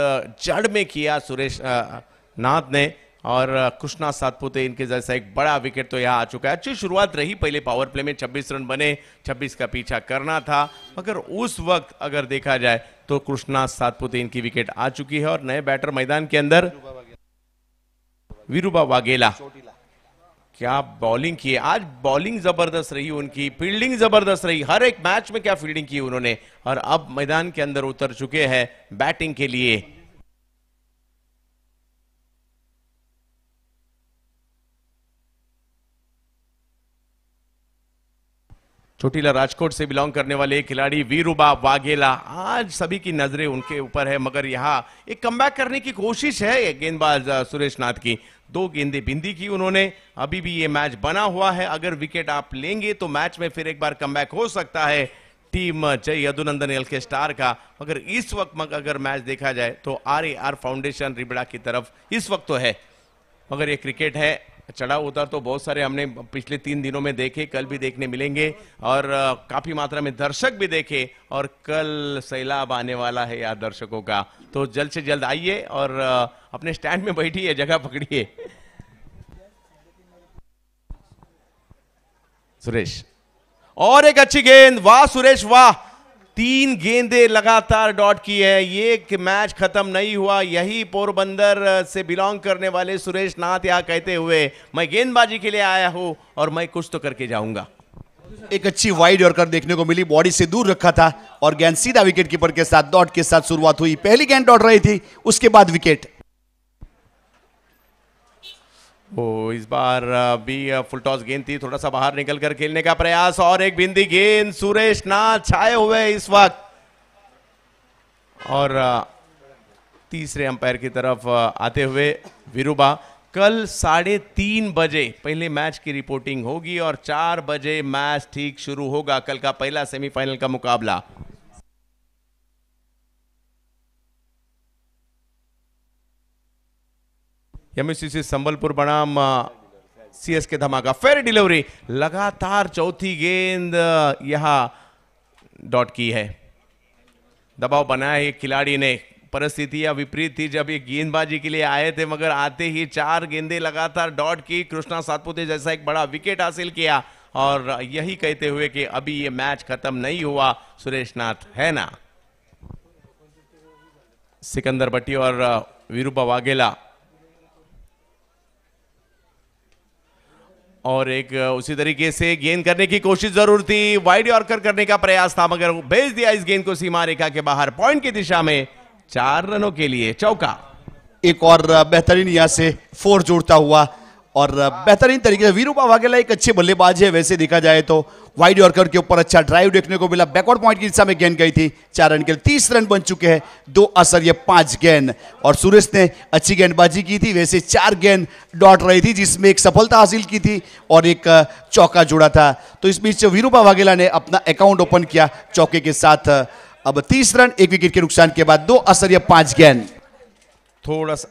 जड़ में किया सुरेश नाथ ने और कृष्णा सातपुते इनके जैसा एक बड़ा विकेट तो यहाँ आ चुका है। अच्छी शुरुआत रही पहले पावर प्ले में, छब्बीस रन बने, छब्बीस का पीछा करना था मगर उस वक्त अगर देखा जाए तो कृष्णा सातपुते इनकी विकेट आ चुकी है और नए बैटर मैदान के अंदर वीरू वाघेला। क्या बॉलिंग की है आज, बॉलिंग जबरदस्त रही उनकी, फील्डिंग जबरदस्त रही, हर एक मैच में क्या फील्डिंग की उन्होंने और अब मैदान के अंदर उतर चुके हैं बैटिंग के लिए। छोटीला राजकोट से बिलोंग करने वाले खिलाड़ी वीरूबा वाघेला, आज सभी की नजरें उनके ऊपर है मगर यहाँ एक कमबैक करने की कोशिश है गेंदबाज सुरेश नाथ की। दो गेंदें बिंदी की उन्होंने, अभी भी ये मैच बना हुआ है, अगर विकेट आप लेंगे तो मैच में फिर एक बार कमबैक हो सकता है टीम जय यदुनंदन एल के स्टार का। मगर इस वक्त अगर मैच देखा जाए तो R A R foundation Ribda की तरफ इस वक्त तो है मगर ये क्रिकेट है, चढ़ाव उतार तो बहुत सारे हमने पिछले तीन दिनों में देखे, कल भी देखने मिलेंगे और काफी मात्रा में दर्शक भी देखे और कल सैलाब आने वाला है यार दर्शकों का, तो जल्द से जल्द आइए और अपने स्टैंड में बैठिए, जगह पकड़िए। सुरेश और एक अच्छी गेंद, वाह सुरेश वाह, तीन गेंदें लगातार डॉट की है, ये मैच खत्म नहीं हुआ। यही पोरबंदर से बिलोंग करने वाले सुरेश नाथ यहाँ कहते हुए मैं गेंदबाजी के लिए आया हूँ और मैं कुछ तो करके जाऊंगा। एक अच्छी वाइड यॉर्कर देखने को मिली, बॉडी से दूर रखा था और गेंद सीधा विकेट कीपर के साथ डॉट के साथ शुरुआत हुई। पहली गेंद डॉट रही थी, उसके बाद विकेट। ओ इस बार भी फुल टॉस गेंद थी, थोड़ा सा बाहर निकल कर खेलने का प्रयास और एक बिंदी गेंद। सुरेश नाथ छाए हुए इस वक्त और तीसरे अंपायर की तरफ आते हुए वीरूबा। कल साढ़े तीन बजे पहले मैच की रिपोर्टिंग होगी और चार बजे मैच ठीक शुरू होगा, कल का पहला सेमीफाइनल का मुकाबला। एमएससी संबलपुर बनाम सीएसके धमाका, फेयर डिलीवरी लगातार चौथी गेंद यहाँ डॉट की है। दबाव बनाया है खिलाड़ी ने। परिस्थितियां विपरीत थी जब ये गेंदबाजी के लिए आए थे, मगर आते ही चार गेंदे लगातार डॉट की। कृष्णा सातपुते जैसा एक बड़ा विकेट हासिल किया और यही कहते हुए कि अभी ये मैच खत्म नहीं हुआ सुरेश नाथ, है ना। सिकंदर भट्टी और वीरू वाघेला और एक उसी तरीके से गेंद करने की कोशिश जरूर थी, वाइड यॉर्कर करने का प्रयास था मगर भेज दिया इस गेंद को सीमा रेखा के बाहर। पॉइंट की दिशा में चार रनों के लिए चौका। एक और बेहतरीन यहां से फोर जोड़ता हुआ और बेहतरीन तरीके से। वीरू वाघेला एक अच्छे बल्लेबाज है वैसे देखा जाए तो, वाइड यॉर्कर के ऊपर अच्छा ड्राइव देखने को मिला। बैकवर्ड पॉइंट की दिशा में गेंद गई थी। चार रन के लिए तीस रन बन चुके हैं, दो असर ये पांच गेंद। और सुरेश ने अच्छी गेंदबाजी की थी, वैसे चार गेंद डॉट रही थी जिसमें एक सफलता हासिल की थी और एक चौका जोड़ा था। तो इस बीच वीरू वाघेला ने अपना अकाउंट ओपन किया चौके के साथ। अब तीस रन एक विकेट के नुकसान के बाद, दो असर या पांच गेंद। थोड़ा सा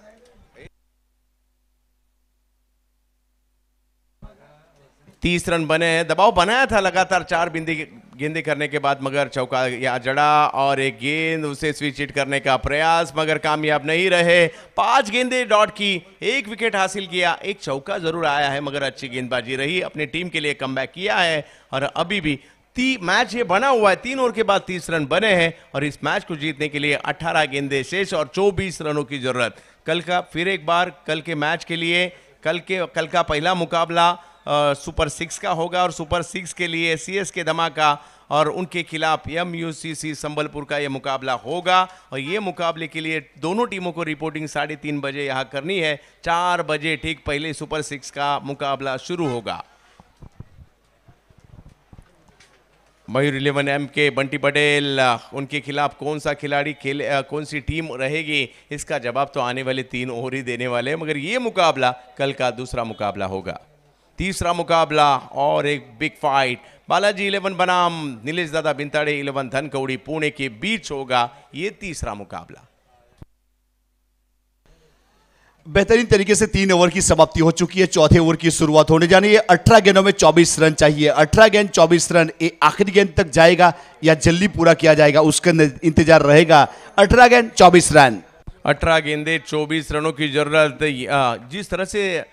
तीस रन बने हैं। दबाव बनाया था लगातार चार बिंदी गेंदे करने के बाद मगर चौका या जड़ा और एक गेंद उसे स्विच हिट करने का प्रयास मगर कामयाब नहीं रहे। पांच गेंदे डॉट की, एक विकेट हासिल किया। एक चौका जरूर आया है मगर अच्छी गेंदबाजी रही, अपने टीम के लिए कमबैक किया है। और अभी भी ती मैच ये बना हुआ है, तीन ओवर के बाद तीस रन बने हैं और इस मैच को जीतने के लिए अठारह गेंदे शेष और चौबीस रनों की जरूरत। कल का फिर एक बार कल के मैच के लिए, कल के कल का पहला मुकाबला आ, सुपर सिक्स का होगा और सुपर सिक्स के लिए सीएसके धमाका और उनके खिलाफ एमयूसीसी संबलपुर का ये मुकाबला होगा। और ये मुकाबले के लिए दोनों टीमों को रिपोर्टिंग साढ़े तीन बजे यहाँ करनी है। चार बजे ठीक पहले सुपर सिक्स का मुकाबला शुरू होगा। मयूर इलेवन एम के बंटी पटेल, उनके खिलाफ कौन सा खिलाड़ी खेले, कौन सी टीम रहेगी, इसका जवाब तो आने वाले तीन ओवर ही देने वाले हैं। मगर ये मुकाबला कल का दूसरा मुकाबला होगा। तीसरा मुकाबला और एक बिग फाइट बालाजी इलेवन बनाम नीलेश दादा बिंताड़े इलेवन धनकौड़ी पुणे के बीच होगा। ये तीसरा मुकाबला। बेहतरीन तरीके से तीन ओवर की समाप्ति हो चुकी है, चौथे ओवर की शुरुआत होने जानी है। अठारह गेंदों में चौबीस रन चाहिए। अठारह गेंद चौबीस रन, ये आखिरी गेंद तक जाएगा या जल्दी पूरा किया जाएगा उसका इंतजार रहेगा। अठारह गेंद चौबीस रन, अठारह गेंदे चौबीस रनों की जरूरत। जिस तरह से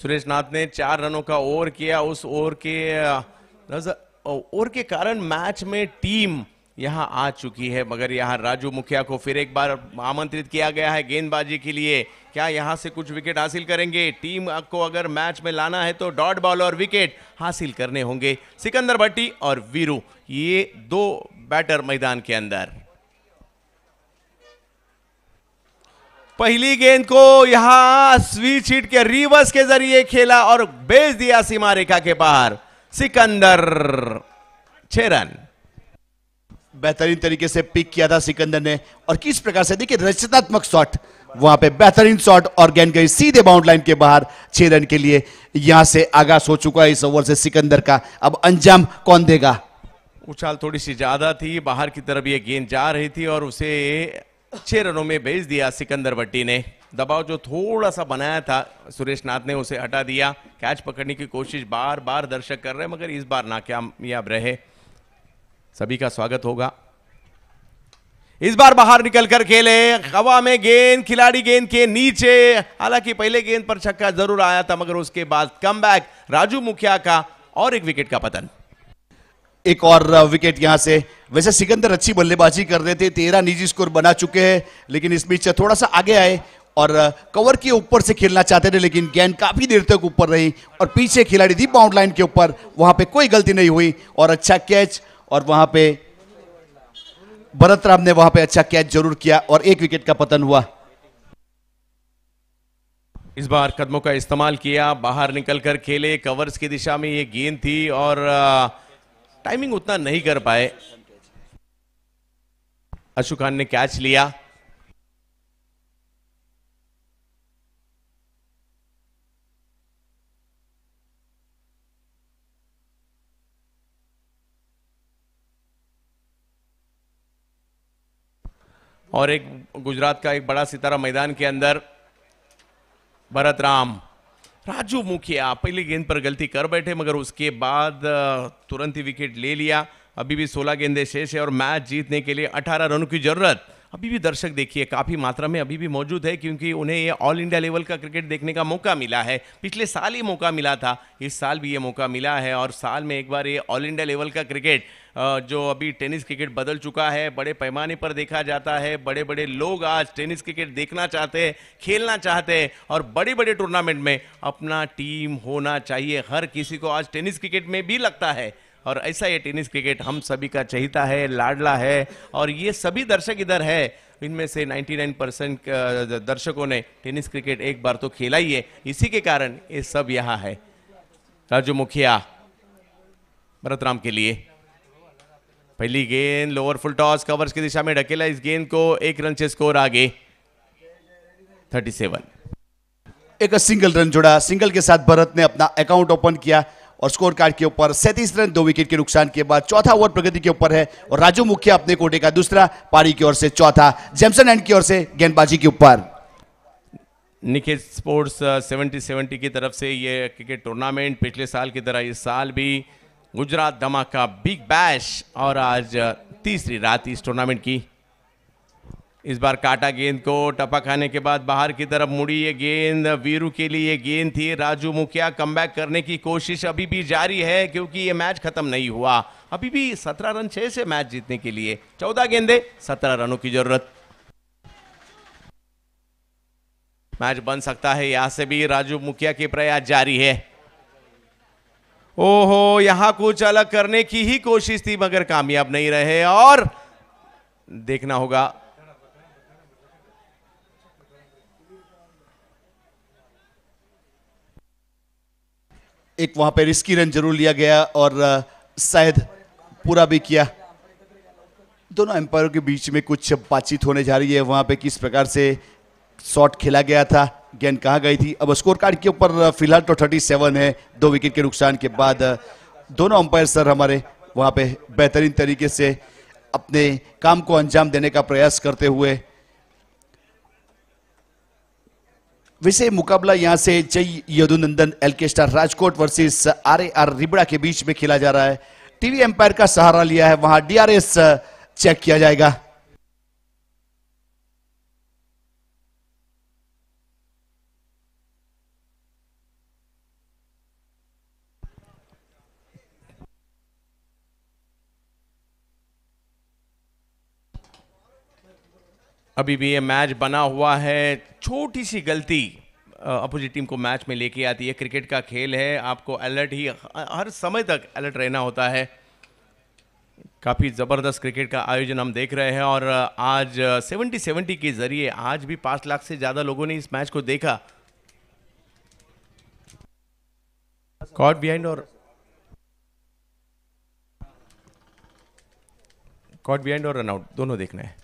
सुरेश नाथ ने चार रनों का ओवर किया, उस ओवर के ओवर के कारण मैच में टीम यहाँ आ चुकी है। मगर यहाँ राजू मुखिया को फिर एक बार आमंत्रित किया गया है गेंदबाजी के लिए। क्या यहाँ से कुछ विकेट हासिल करेंगे? टीम को अगर मैच में लाना है तो डॉट बॉल और विकेट हासिल करने होंगे। सिकंदर भट्टी और वीरू, ये दो बैटर मैदान के अंदर। पहली गेंद को यहाँ स्विच हिट के रिवर्स के जरिए खेला और भेज दिया सीमा रेखा के बाहर। सिकंदर छह रन। बेहतरीन तरीके से पिक किया था सिकंदर ने और किस प्रकार से देखिए रचनात्मक शॉट, वहां पे बेहतरीन शॉट और गेंद गई सीधे बाउंड लाइन के बाहर। छह रन के लिए यहां से आगाज हो चुका है इस ओवर से सिकंदर का। अब अंजाम कौन देगा? उछाल थोड़ी सी ज्यादा थी, बाहर की तरफ ये गेंद जा रही थी और उसे छह रनों में भेज दिया सिकंदर भट्टी ने। दबाव जो थोड़ा सा बनाया था सुरेश नाथ ने उसे हटा दिया। कैच पकड़ने की कोशिश बार बार दर्शक कर रहे मगर इस बार नाकामयाब रहे। सभी का स्वागत होगा। इस बार बाहर निकलकर खेले, हवा में गेंद, खिलाड़ी गेंद के नीचे। हालांकि पहले गेंद पर छक्का जरूर आया था मगर उसके बाद कमबैक राजू मुखिया का और एक विकेट का पतन। एक और विकेट यहां से। वैसे सिकंदर अच्छी बल्लेबाजी कर रहे थे, तेरह निजी स्कोर बना चुके हैं, लेकिन इस बीच थोड़ा सा आगे आए और कवर के ऊपर से खेलना चाहते थे लेकिन गेंद काफी देर तक ऊपर रही और पीछे खिलाड़ी थी बाउंड लाइन के ऊपर। वहां पर कोई गलती नहीं हुई और अच्छा कैच, और वहां पे भरतराम ने वहां पे अच्छा कैच जरूर किया और एक विकेट का पतन हुआ। इस बार कदमों का इस्तेमाल किया, बाहर निकलकर खेले, कवर्स की दिशा में ये गेंद थी और टाइमिंग उतना नहीं कर पाए। अर्शू खान ने कैच लिया। और एक गुजरात का एक बड़ा सितारा मैदान के अंदर। भरतराम राजू मुखिया पहली गेंद पर गलती कर बैठे, मगर उसके बाद तुरंत ही विकेट ले लिया। अभी भी सोलह गेंदें शेष है और मैच जीतने के लिए अठारह रनों की जरूरत। अभी भी दर्शक देखिए काफ़ी मात्रा में अभी भी मौजूद है, क्योंकि उन्हें ये ऑल इंडिया लेवल का क्रिकेट देखने का मौका मिला है। पिछले साल ही मौका मिला था, इस साल भी ये मौका मिला है। और साल में एक बार ये ऑल इंडिया लेवल का क्रिकेट, जो अभी टेनिस क्रिकेट बदल चुका है, बड़े पैमाने पर देखा जाता है। बड़े बड़े लोग आज टेनिस क्रिकेट देखना चाहते हैं, खेलना चाहते हैं और बड़े बड़े टूर्नामेंट में अपना टीम होना चाहिए। हर किसी को आज टेनिस क्रिकेट में भी लगता है और ऐसा ये टेनिस क्रिकेट हम सभी का चहिता है, लाडला है। और ये सभी दर्शक इधर है, इनमें से निन्यानवे परसेंट दर्शकों ने टेनिस क्रिकेट एक बार तो खेला ही है, इसी के कारण ये सब यहाँ है। राजू मुखिया भरतराम के लिए पहली गेंद लोअर फुल टॉस, कवर्स की दिशा में ढकेला इस गेंद को, एक रन से स्कोर आगे सैंतीस। एक सिंगल रन जुड़ा, सिंगल के साथ भरत ने अपना अकाउंट ओपन किया और स्कोर कार्ड के ऊपर सैंतीस रन दो विकेट के नुकसान के बाद। चौथा ओवर प्रगति के ऊपर है और राजू मुखिया अपने कोटे का दूसरा, पारी की ओर से चौथा, जेम्सन एंड की ओर से गेंदबाजी के ऊपर। निकेत स्पोर्ट्स सत्तर सत्तर की तरफ से ये क्रिकेट टूर्नामेंट पिछले साल की तरह इस साल भी गुजरात धमाका बिग बैश और आज तीसरी रात इस टूर्नामेंट की। इस बार काटा गेंद को, टपा खाने के बाद बाहर की तरफ मुड़ी ये गेंद वीरू के लिए। ये गेंद थी, राजू मुखिया कमबैक करने की कोशिश अभी भी जारी है, क्योंकि ये मैच खत्म नहीं हुआ। अभी भी सत्रह रन छह से मैच जीतने के लिए, चौदह गेंदे सत्रह रनों की जरूरत। मैच बन सकता है यहां से भी, राजू मुखिया के प्रयास जारी है। ओहो, यहां कुछ अलग करने की ही कोशिश थी मगर कामयाब नहीं रहे और देखना होगा। एक वहां पे रिस्की रन जरूर लिया गया और शायद पूरा भी किया। दोनों एम्पायरों के बीच में कुछ बातचीत होने जा रही है, वहां पे किस प्रकार से शॉट खेला गया था, गेंद कहां गई थी। अब स्कोर कार्ड के ऊपर फिलहाल तो सैंतीस है, दो विकेट के नुकसान के बाद। दोनों एम्पायर सर हमारे वहां पे बेहतरीन तरीके से अपने काम को अंजाम देने का प्रयास करते हुए। वैसे मुकाबला यहां से Jay Yadunandan LK star Rajkot versus RAR Ribda के बीच में खेला जा रहा है। टीवी एम्पायर का सहारा लिया है, वहां डीआरएस चेक किया जाएगा। अभी भी ये मैच बना हुआ है। छोटी सी गलती अपोजिट टीम को मैच में लेके आती है। क्रिकेट का खेल है, आपको अलर्ट ही हर समय तक अलर्ट रहना होता है। काफ़ी ज़बरदस्त क्रिकेट का आयोजन हम देख रहे हैं और आज सत्तर सत्तर के जरिए आज भी पाँच लाख से ज़्यादा लोगों ने इस मैच को देखा। कॉट बिहाइंड और कॉट बिहाइंड और रन आउट दोनों देखना है।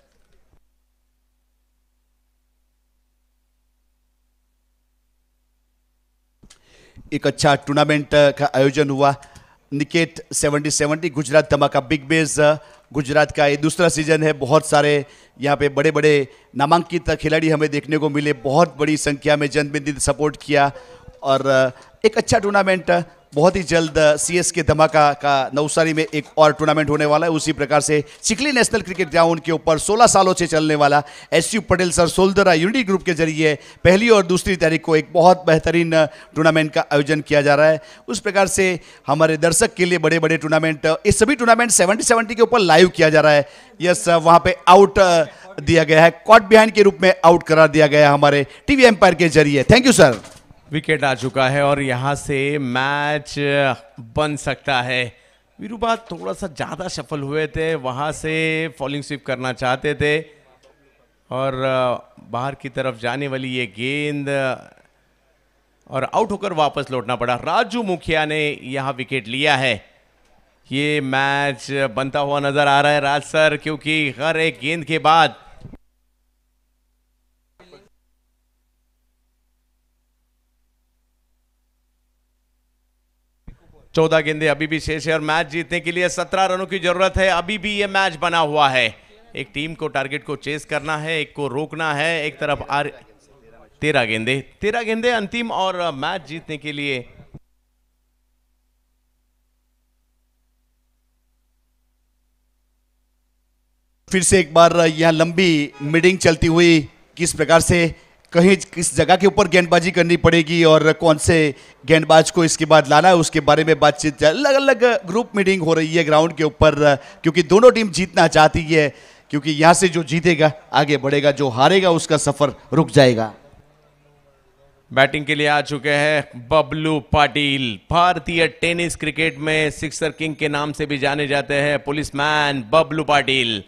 एक अच्छा टूर्नामेंट का आयोजन हुआ। निकेत सत्तर सत्तर गुजरात धमाका बिग बेज, गुजरात का ये दूसरा सीजन है। बहुत सारे यहाँ पे बड़े बड़े नामांकित खिलाड़ी हमें देखने को मिले, बहुत बड़ी संख्या में जनप्रतिनिधि सपोर्ट किया और एक अच्छा टूर्नामेंट। बहुत ही जल्द सीएसके धमाका का नवसारी में एक और टूर्नामेंट होने वाला है। उसी प्रकार से चिखली नेशनल क्रिकेट ग्राउंड के ऊपर सोलह सालों से चलने वाला S U Patel sir Soldara unity group के जरिए पहली और दूसरी तारीख को एक बहुत बेहतरीन टूर्नामेंट का आयोजन किया जा रहा है। उस प्रकार से हमारे दर्शक के लिए बड़े बड़े टूर्नामेंट, ये सभी टूर्नामेंट सेवेंटी सेवेंटी के ऊपर लाइव किया जा रहा है। यस, वहाँ पर आउट दिया गया है, कॉट बिहाइंड के रूप में आउट करार दिया गया है हमारे टीवी एम्पायर के जरिए। Thank you sir. विकेट आ चुका है और यहाँ से मैच बन सकता है। वीरूबा थोड़ा सा ज़्यादा सफल हुए थे, वहाँ से फॉलिंग स्वीप करना चाहते थे और बाहर की तरफ जाने वाली ये गेंद और आउट होकर वापस लौटना पड़ा। राजू मुखिया ने यहाँ विकेट लिया है। ये मैच बनता हुआ नज़र आ रहा है राज सर, क्योंकि हर एक गेंद के बाद चौदह गेंदें अभी भी शेष है और मैच जीतने के लिए सत्रह रनों की जरूरत है। अभी भी ये मैच बना हुआ है। एक टीम को टारगेट को चेस करना है, एक को रोकना है। एक तरफ आर तेरह गेंदे तेरह गेंदे अंतिम और मैच जीतने के लिए फिर से एक बार यहां लंबी मीटिंग चलती हुई किस प्रकार से कहीं किस जगह के ऊपर गेंदबाजी करनी पड़ेगी और कौन से गेंदबाज को इसके बाद लाना है उसके बारे में बातचीत अलग अलग ग्रुप मीटिंग हो रही है ग्राउंड के ऊपर क्योंकि दोनों टीम जीतना चाहती है क्योंकि यहां से जो जीतेगा आगे बढ़ेगा जो हारेगा उसका सफर रुक जाएगा। बैटिंग के लिए आ चुके हैं बबलू पाटिल भारतीय टेनिस क्रिकेट में सिक्सर किंग के नाम से भी जाने जाते हैं पुलिसमैन बबलू पाटिल।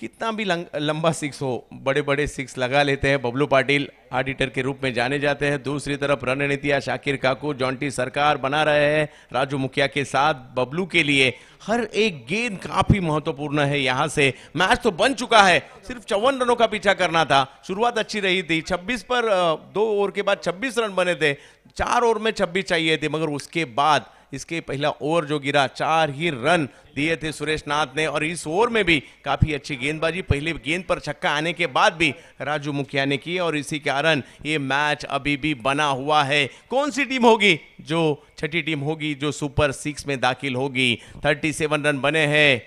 कितना भी लंबा सिक्स हो बड़े बड़े सिक्स लगा लेते हैं बबलू पाटिल ऑडिटर के रूप में जाने जाते हैं। दूसरी तरफ रणनीतियां शाकिर काकू जॉन्टी सरकार बना रहे हैं राजू मुखिया के साथ बबलू के लिए हर एक गेंद काफी महत्वपूर्ण है। यहां से मैच तो बन चुका है सिर्फ चौवन रनों का पीछा करना था। शुरुआत अच्छी रही थी छब्बीस पर दो ओवर के बाद छब्बीस रन बने थे चार ओवर में छब्बीस चाहिए थे मगर उसके बाद इसके पहला ओवर जो गिरा चार ही रन दिए थे सुरेश नाथ ने और इस ओवर में भी काफी अच्छी गेंदबाजी पहले गेंद पर छक्का आने के बाद भी राजू मुखिया ने की और इसी कारण ये मैच अभी भी बना हुआ है। कौन सी टीम होगी जो छठी टीम होगी जो सुपर सिक्स में दाखिल होगी। सैंतीस रन बने हैं।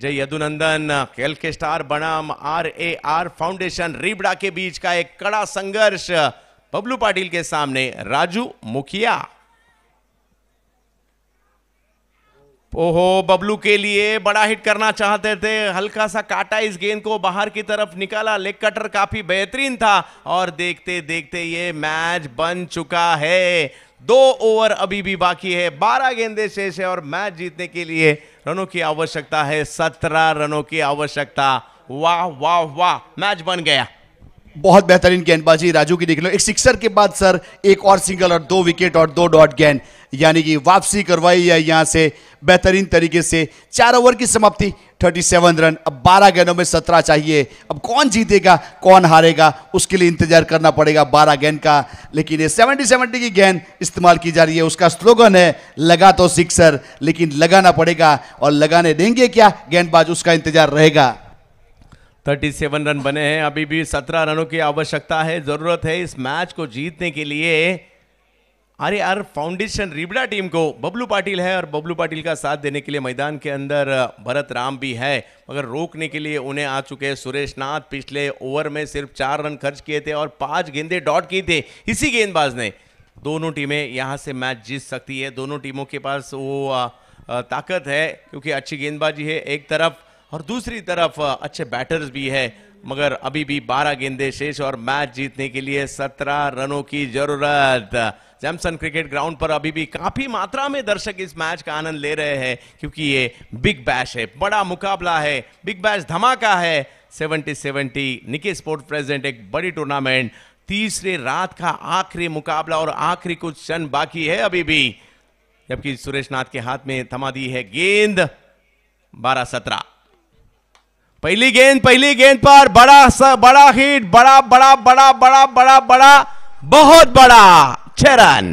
जय यदुनंदन खेल के स्टार बनाम R A R foundation Ribda के बीच का एक कड़ा संघर्ष। बबलू पाटिल के सामने राजू मुखिया। ओहो बबलू के लिए बड़ा हिट करना चाहते थे हल्का सा काटा इस गेंद को बाहर की तरफ निकाला लेग कटर काफी बेहतरीन था और देखते देखते ये मैच बन चुका है। दो ओवर अभी भी बाकी है बारह गेंदें शेष है और मैच जीतने के लिए रनों की आवश्यकता है सत्रह रनों की आवश्यकता। वाह वाह वाह मैच बन गया। बहुत बेहतरीन गेंदबाजी राजू की देख लो एक सिक्सर के बाद सर एक और सिंगल और दो विकेट और दो डॉट गेंद यानी कि वापसी करवाई है यहां से बेहतरीन तरीके से। चार ओवर की समाप्ति सैंतीस रन अब बारह गेंदों में सत्रह चाहिए। अब कौन जीतेगा कौन हारेगा उसके लिए इंतजार करना पड़ेगा बारह गेंद का। लेकिन ये सत्तर सत्तर की गेंद इस्तेमाल की जा रही है उसका स्लोगन है लगा तो सिक्सर लेकिन लगाना पड़ेगा और लगाने देंगे क्या गेंदबाज उसका इंतजार रहेगा। सैंतीस रन बने हैं अभी भी सत्रह रनों की आवश्यकता है जरूरत है इस मैच को जीतने के लिए। अरे यार फाउंडेशन रिबड़ा टीम को बबलू पाटिल है और बबलू पाटिल का साथ देने के लिए मैदान के अंदर भरतराम भी है मगर रोकने के लिए उन्हें आ चुके हैं सुरेश नाथ। पिछले ओवर में सिर्फ चार रन खर्च किए थे और पांच गेंदें डॉट की थे इसी गेंदबाज ने। दोनों टीमें यहां से मैच जीत सकती है दोनों टीमों के पास वो ताकत है क्योंकि अच्छी गेंदबाजी है एक तरफ और दूसरी तरफ अच्छे बैटर्स भी है मगर अभी भी बारह गेंदें शेष और मैच जीतने के लिए सत्रह रनों की जरूरत। जैमसन क्रिकेट ग्राउंड पर अभी भी काफी मात्रा में दर्शक इस मैच का आनंद ले रहे हैं क्योंकि ये बिग बैश है बड़ा मुकाबला है बिग बैश धमाका है। सत्तर सत्तर निके स्पोर्ट प्रेजेंट एक बड़ी टूर्नामेंट तीसरे रात का आखिरी मुकाबला और आखिरी कुछ क्षण बाकी है अभी भी जबकि सुरेश नाथ के हाथ में थमा दी है गेंद। बारह सत्रह पहली गेंद पहली गेंद पर बड़ा सा बड़ा हिट बड़ा बड़ा बड़ा बड़ा बड़ा बड़ा बहुत बड़ा छह रन।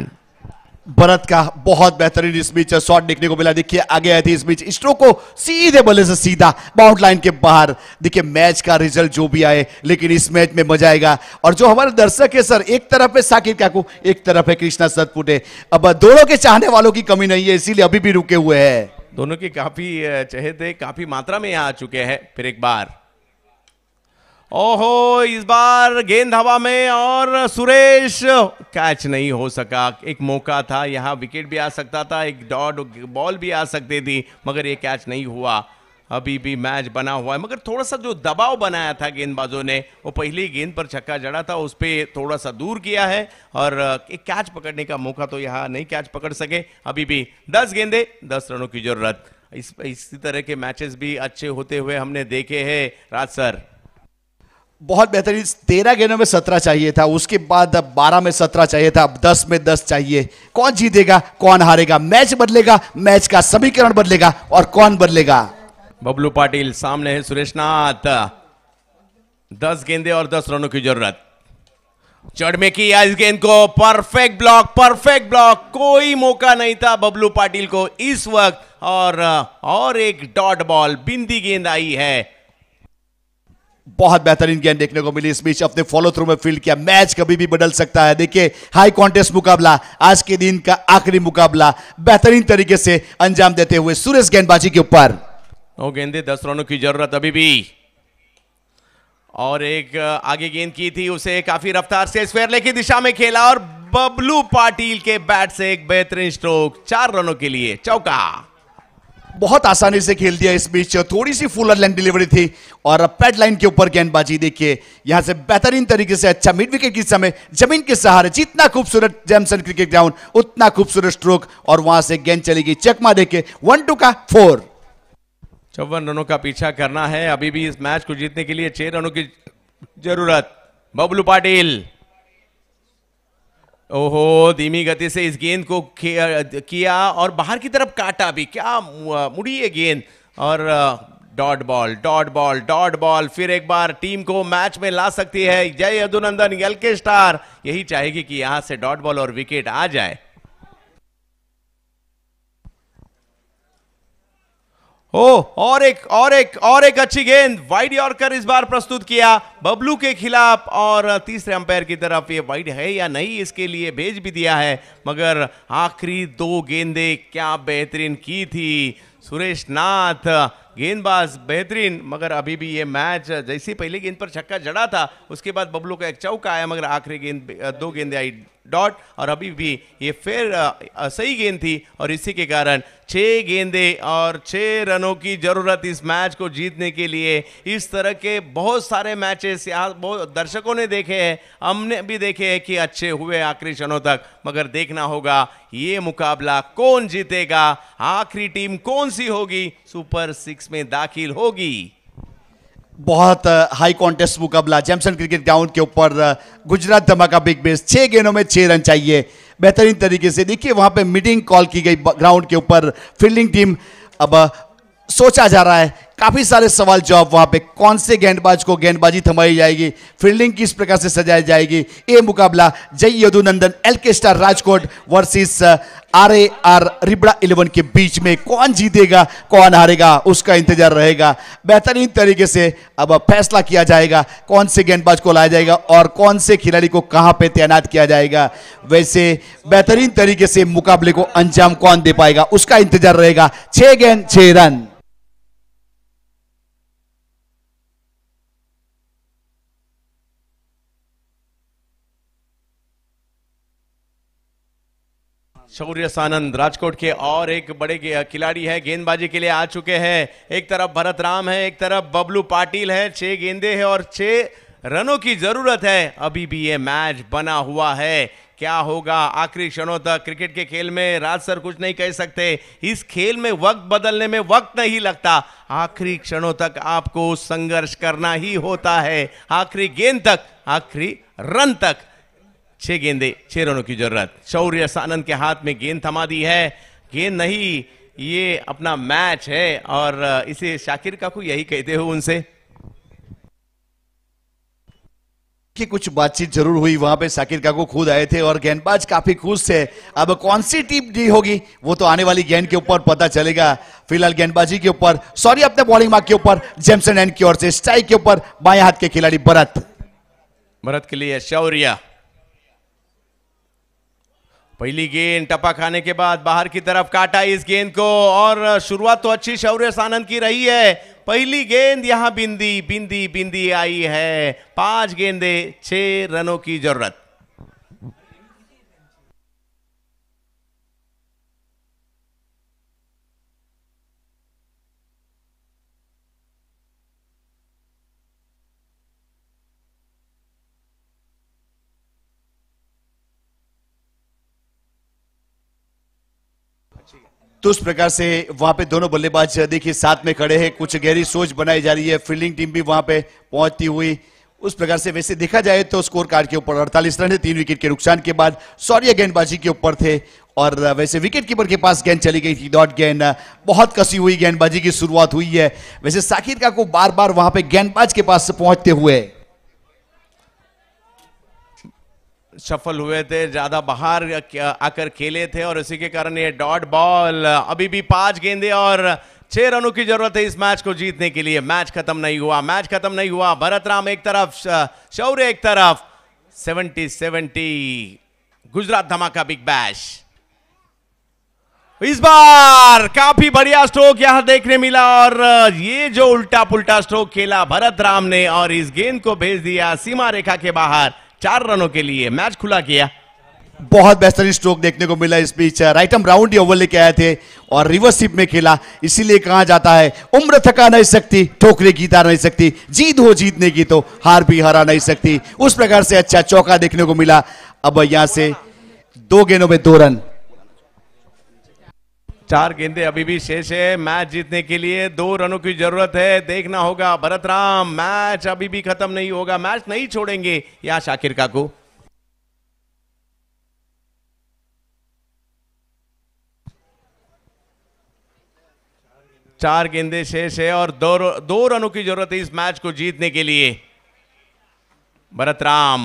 भरत का बहुत बेहतरीन इस बीच शॉट देखने को मिला। देखिए आगे आई थी इस बीच स्ट्रोक को सीधे बल्ले से सीधा बाउंड लाइन के बाहर। देखिए मैच का रिजल्ट जो भी आए लेकिन इस मैच में मजा आएगा और जो हमारे दर्शक है सर एक तरफ है शाकिर काकू एक तरफ है कृष्णा सतपुटे। अब दोनों के चाहने वालों की कमी नहीं है इसीलिए अभी भी रुके हुए हैं दोनों के काफी चहेते काफी मात्रा में यहां आ चुके हैं। फिर एक बार ओहो इस बार गेंद हवा में और सुरेश कैच नहीं हो सका। एक मौका था यहां विकेट भी आ सकता था एक डॉट बॉल भी आ सकती थी मगर ये कैच नहीं हुआ। अभी भी मैच बना हुआ है मगर थोड़ा सा जो दबाव बनाया था गेंदबाजों ने वो पहली गेंद पर छक्का जड़ा था उस पर थोड़ा सा दूर किया है और एक कैच पकड़ने का मौका तो यहाँ नहीं कैच पकड़ सके। अभी भी दस गेंदे दस रनों की जरूरत। इस इसी तरह के मैचेस भी अच्छे होते हुए हमने देखे हैं राज सर। बहुत बेहतरीन तेरह गेंदों में सत्रह चाहिए था उसके बाद अब बारह में सत्रह चाहिए था अब दस में दस चाहिए। कौन जीतेगा कौन हारेगा मैच बदलेगा मैच का समीकरण बदलेगा और कौन बदलेगा। बबलू पाटिल सामने है सुरेश नाथ। दस गेंदे और दस रनों की जरूरत। चढ़ में किया इस गेंद को परफेक्ट ब्लॉक परफेक्ट ब्लॉक कोई मौका नहीं था बबलू पाटिल को इस वक्त और और एक डॉट बॉल बिंदी गेंद आई है। बहुत बेहतरीन गेंद देखने को मिली इस बीच, अपने फॉलो थ्रू में फील्ड किया, मैच कभी भी बदल सकता है। देखिए हाई कॉन्टेस्ट मुकाबला, आज के दिन का आखिरी मुकाबला बेहतरीन तरीके से अंजाम देते हुए सुरेश गेंदबाजी के ऊपर। नौ गेंदे दस रनों की जरूरत अभी भी, और एक आगे गेंद की थी उसे काफी रफ्तार से स्क्वायर की दिशा में खेला और बबलू पाटिल के बैट से एक बेहतरीन स्ट्रोक, चार रनों के लिए चौका। बहुत आसानी से खेल दिया इस बीच, थोड़ी सी फुलर लाइन डिलीवरी थी और पैड लाइन के ऊपर गेंदबाजी। देखिए यहां से बेहतरीन तरीके से अच्छा मिड विकेट के समय जमीन के सहारे, जितना खूबसूरत जैमसन क्रिकेट ग्राउंड उतना खूबसूरत स्ट्रोक, और वहां से गेंद चली गई चकमा देके वन टू का फोर। चौवन रनों का पीछा करना है अभी भी, इस मैच को जीतने के लिए छह रनों की जरूरत। बबलू पाटिल, ओहो धीमी गति से इस गेंद को किया और बाहर की तरफ काटा भी, क्या मुड़ी ये गेंद, और dot ball dot ball dot ball फिर एक बार टीम को मैच में ला सकती है। जय यदुनंदन एलके स्टार यही चाहेगी कि यहां से डॉट बॉल और विकेट आ जाए। ओ और एक और एक और एक अच्छी गेंद, वाइड यॉर्कर इस बार प्रस्तुत किया बबलू के खिलाफ, और तीसरे अंपायर की तरफ ये वाइड है या नहीं इसके लिए भेज भी दिया है, मगर आखिरी दो गेंदें क्या बेहतरीन की थी। सुरेश नाथ गेंदबाज बेहतरीन, मगर अभी भी ये मैच, जैसे पहले गेंद पर छक्का जड़ा था उसके बाद बबलू का एक चौका आया, मगर आखिरी गेंद दो गेंदें आई डॉट, और अभी भी ये फिर सही गेंद थी और इसी के कारण छः गेंदें और छः रनों की ज़रूरत इस मैच को जीतने के लिए। इस तरह के बहुत सारे मैचेस यहाँ बहुत दर्शकों ने देखे हैं, हमने भी देखे हैं कि अच्छे हुए आखिरी क्षणों तक, मगर देखना होगा ये मुकाबला कौन जीतेगा, आखिरी टीम कौन सी होगी सुपर सिक्स में दाखिल होगी। बहुत हाई कॉन्टेस्ट मुकाबला जैमसन क्रिकेट ग्राउंड के ऊपर, गुजरात धमाका बिग बेस, छः गेंदों में छः रन चाहिए बेहतरीन तरीके से। देखिए वहाँ पे मीटिंग कॉल की गई ग्राउंड के ऊपर, फील्डिंग टीम, अब सोचा जा रहा है काफ़ी सारे सवाल जवाब वहाँ पे, कौन से गेंदबाज को गेंदबाजी थमाई जाएगी, फील्डिंग किस प्रकार से सजाई जाएगी। ये मुकाबला जय Yadunandan LK star Rajkot versus RAR Ribda eleven के बीच में, कौन जीतेगा कौन हारेगा उसका इंतजार रहेगा। बेहतरीन तरीके से अब फैसला किया जाएगा कौन से गेंदबाज को लाया जाएगा और कौन से खिलाड़ी को कहाँ पे तैनात किया जाएगा। वैसे बेहतरीन तरीके से मुकाबले को अंजाम कौन दे पाएगा उसका इंतजार रहेगा। छह गेंद छह रन। शौर्य सानंद राजकोट के और एक बड़े खिलाड़ी है, गेंदबाजी के लिए आ चुके हैं। एक तरफ भरतराम है, एक तरफ बबलू पाटिल है। छह गेंदे हैं और छह रनों की जरूरत है, अभी भी ये मैच बना हुआ है। क्या होगा आखिरी क्षणों तक, क्रिकेट के खेल में राज सर कुछ नहीं कह सकते, इस खेल में वक्त बदलने में वक्त नहीं लगता, आखिरी क्षणों तक आपको संघर्ष करना ही होता है, आखिरी गेंद तक, आखिरी रन तक। छह गेंदे छह रनों की जरूरत। शौर्य सानंद के हाथ में गेंद थमा दी है, गेंद नहीं ये अपना मैच है, और इसे शाकिर काकू यही कहते हो उनसे कि कुछ बातचीत जरूर हुई वहां पे। शाकिर काकू खुद आए थे और गेंदबाज काफी खुश थे। अब कौन सी टीम दी होगी वो तो आने वाली गेंद के ऊपर पता चलेगा। फिलहाल गेंदबाजी के ऊपर सॉरी अपने बॉलिंग मार्क के ऊपर जेमसन एंड की ओर से, स्ट्राइक के ऊपर बाएं हाथ के खिलाड़ी भरत, भरत के लिए शौर्य। पहली गेंद टपा खाने के बाद बाहर की तरफ काटा इस गेंद को, और शुरुआत तो अच्छी शौर्य सानंद की रही है। पहली गेंद यहां बिंदी बिंदी बिंदी आई है। पांच गेंदे छह रनों की जरूरत। तो उस प्रकार से वहां पे दोनों बल्लेबाज देखिए साथ में खड़े हैं, कुछ गहरी सोच बनाई जा रही है। फील्डिंग टीम भी वहां पे पहुंचती हुई उस प्रकार से। वैसे देखा जाए तो स्कोर कार्ड के ऊपर अड़तालीस रन है, तीन विकेट के नुकसान के बाद। शौर्य गेंदबाजी के ऊपर थे और वैसे विकेट कीपर के पास गेंद चली गई थी, डॉट गेंद। बहुत कसी हुई गेंदबाजी की शुरुआत हुई है। वैसे शाकिर काकू बार बार वहां पे गेंदबाज के पास पहुंचते हुए सफल हुए थे, ज्यादा बाहर आकर खेले थे और इसी के कारण ये डॉट बॉल। अभी भी पांच गेंदे और छह रनों की जरूरत है इस मैच को जीतने के लिए। मैच खत्म नहीं हुआ, मैच खत्म नहीं हुआ। भरतराम एक तरफ, शौर्य एक तरफ, सत्तर सत्तर गुजरात धमाका बिग बैश। इस बार काफी बढ़िया स्ट्रोक यहां देखने मिला और ये जो उल्टा पुल्टा स्ट्रोक खेला भरतराम ने और इस गेंद को भेज दिया सीमा रेखा के बाहर, चार रनों के लिए मैच खुला किया। बहुत बेहतरीन स्ट्रोक देखने को मिला इस बीच। राइट आर्म राउंड ही ओवर लेके आए थे और रिवर्स स्वीप में खेला। इसीलिए कहा जाता है उम्र थका नहीं सकती, ठोकरे गीता नहीं सकती, जीत हो जीतने की तो हार भी हरा नहीं सकती। उस प्रकार से अच्छा चौका देखने को मिला। अब यहां से दो गेंदों में दो रन, चार गेंदे अभी भी शेष है। मैच जीतने के लिए दो रनों की जरूरत है। देखना होगा भरतराम, मैच अभी भी खत्म नहीं होगा, मैच नहीं छोड़ेंगे यहां शाकिर काकू। चार गेंदे शेष है और दो दो रनों की जरूरत है इस मैच को जीतने के लिए। भरतराम,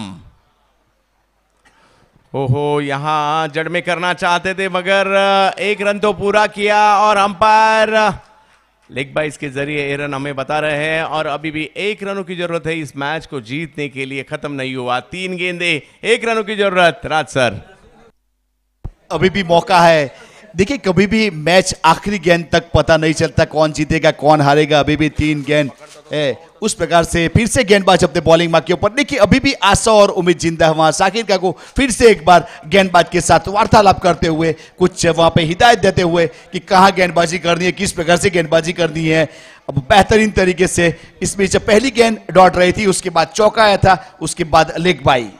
ओहो, यहां जड़ में करना चाहते थे मगर एक रन तो पूरा किया और अंपायर लेग बाइस के जरिए ए रन हमें बता रहे हैं और अभी भी एक रनों की जरूरत है इस मैच को जीतने के लिए। खत्म नहीं हुआ, तीन गेंदे, एक रनों की जरूरत। राज सर, अभी भी मौका है। देखिए, कभी भी मैच आखिरी गेंद तक पता नहीं चलता कौन जीतेगा कौन हारेगा। अभी भी तीन गेंद है। उस प्रकार से फिर से गेंदबाज अपने बॉलिंग मार्क के ऊपर। देखिए, अभी भी आशा और उम्मीद जिंदा है वहां। साकिर काकू फिर से एक बार गेंदबाज के साथ वार्तालाप करते हुए कुछ वहां पे हिदायत देते हुए कि कहाँ गेंदबाजी करनी है, किस प्रकार से गेंदबाजी करनी है। अब बेहतरीन तरीके से इस बीच पहली गेंद डॉट रही थी, उसके बाद चौका आया था, उसके बाद leg bye.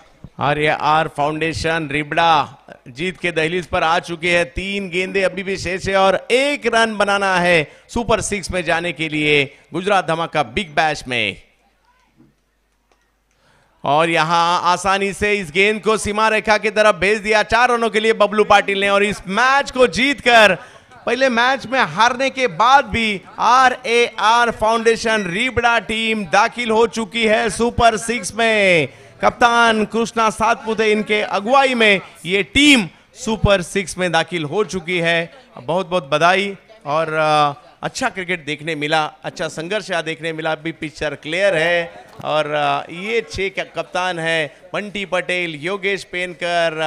RR foundation Ribda जीत के दहलीज पर आ चुके हैं। तीन गेंदे अभी भी शेष है और एक रन बनाना है सुपर सिक्स में जाने के लिए गुजरात धमाका बिग बैश में। और यहां आसानी से इस गेंद को सीमा रेखा की तरफ भेज दिया चार रनों के लिए बबलू पाटिल ने। और इस मैच को जीतकर, पहले मैच में हारने के बाद भी आरएआर फाउंडेशन रिबड़ा टीम दाखिल हो चुकी है सुपर सिक्स में। कप्तान कृष्णा सातपुते इनके अगुवाई में ये टीम सुपर सिक्स में दाखिल हो चुकी है। बहुत बहुत बधाई और अच्छा क्रिकेट देखने मिला, अच्छा संघर्ष यहाँ देखने मिला। अभी पिक्चर क्लियर है और ये छह कप्तान हैं, बंटी पटेल, योगेश पेनकर,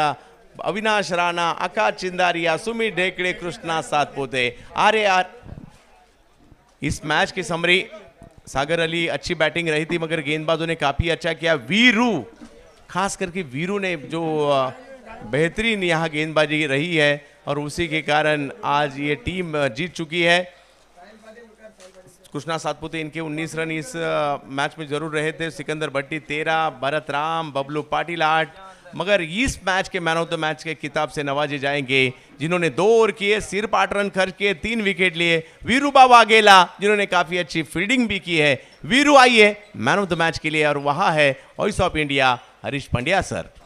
अविनाश राणा, आकाश चिंदारिया, सुमित ढेकड़े, कृष्णा सातपुते। अरे यार, इस मैच की समरी, सागर अली अच्छी बैटिंग रही थी मगर गेंदबाजों ने काफी अच्छा किया। वीरू, खास करके वीरू ने जो बेहतरीन यहाँ गेंदबाजी रही है और उसी के कारण आज ये टीम जीत चुकी है। कृष्णा सातपुते इनके उन्नीस रन इस मैच में जरूर रहे थे, सिकंदर भट्टी तेरह, भरतराम, बबलू पाटिल आठ। मगर इस मैच के मैन ऑफ द मैच के खिताब से नवाजे जाएंगे जिन्होंने दो ओवर किए, सिर्फ आठ रन खर्च किए, तीन विकेट लिए, वीरू वाघेला जिन्होंने काफी अच्छी फील्डिंग भी की है। वीरू आइए मैन ऑफ द मैच के लिए और वहां है voice of India Harish Pandya sir.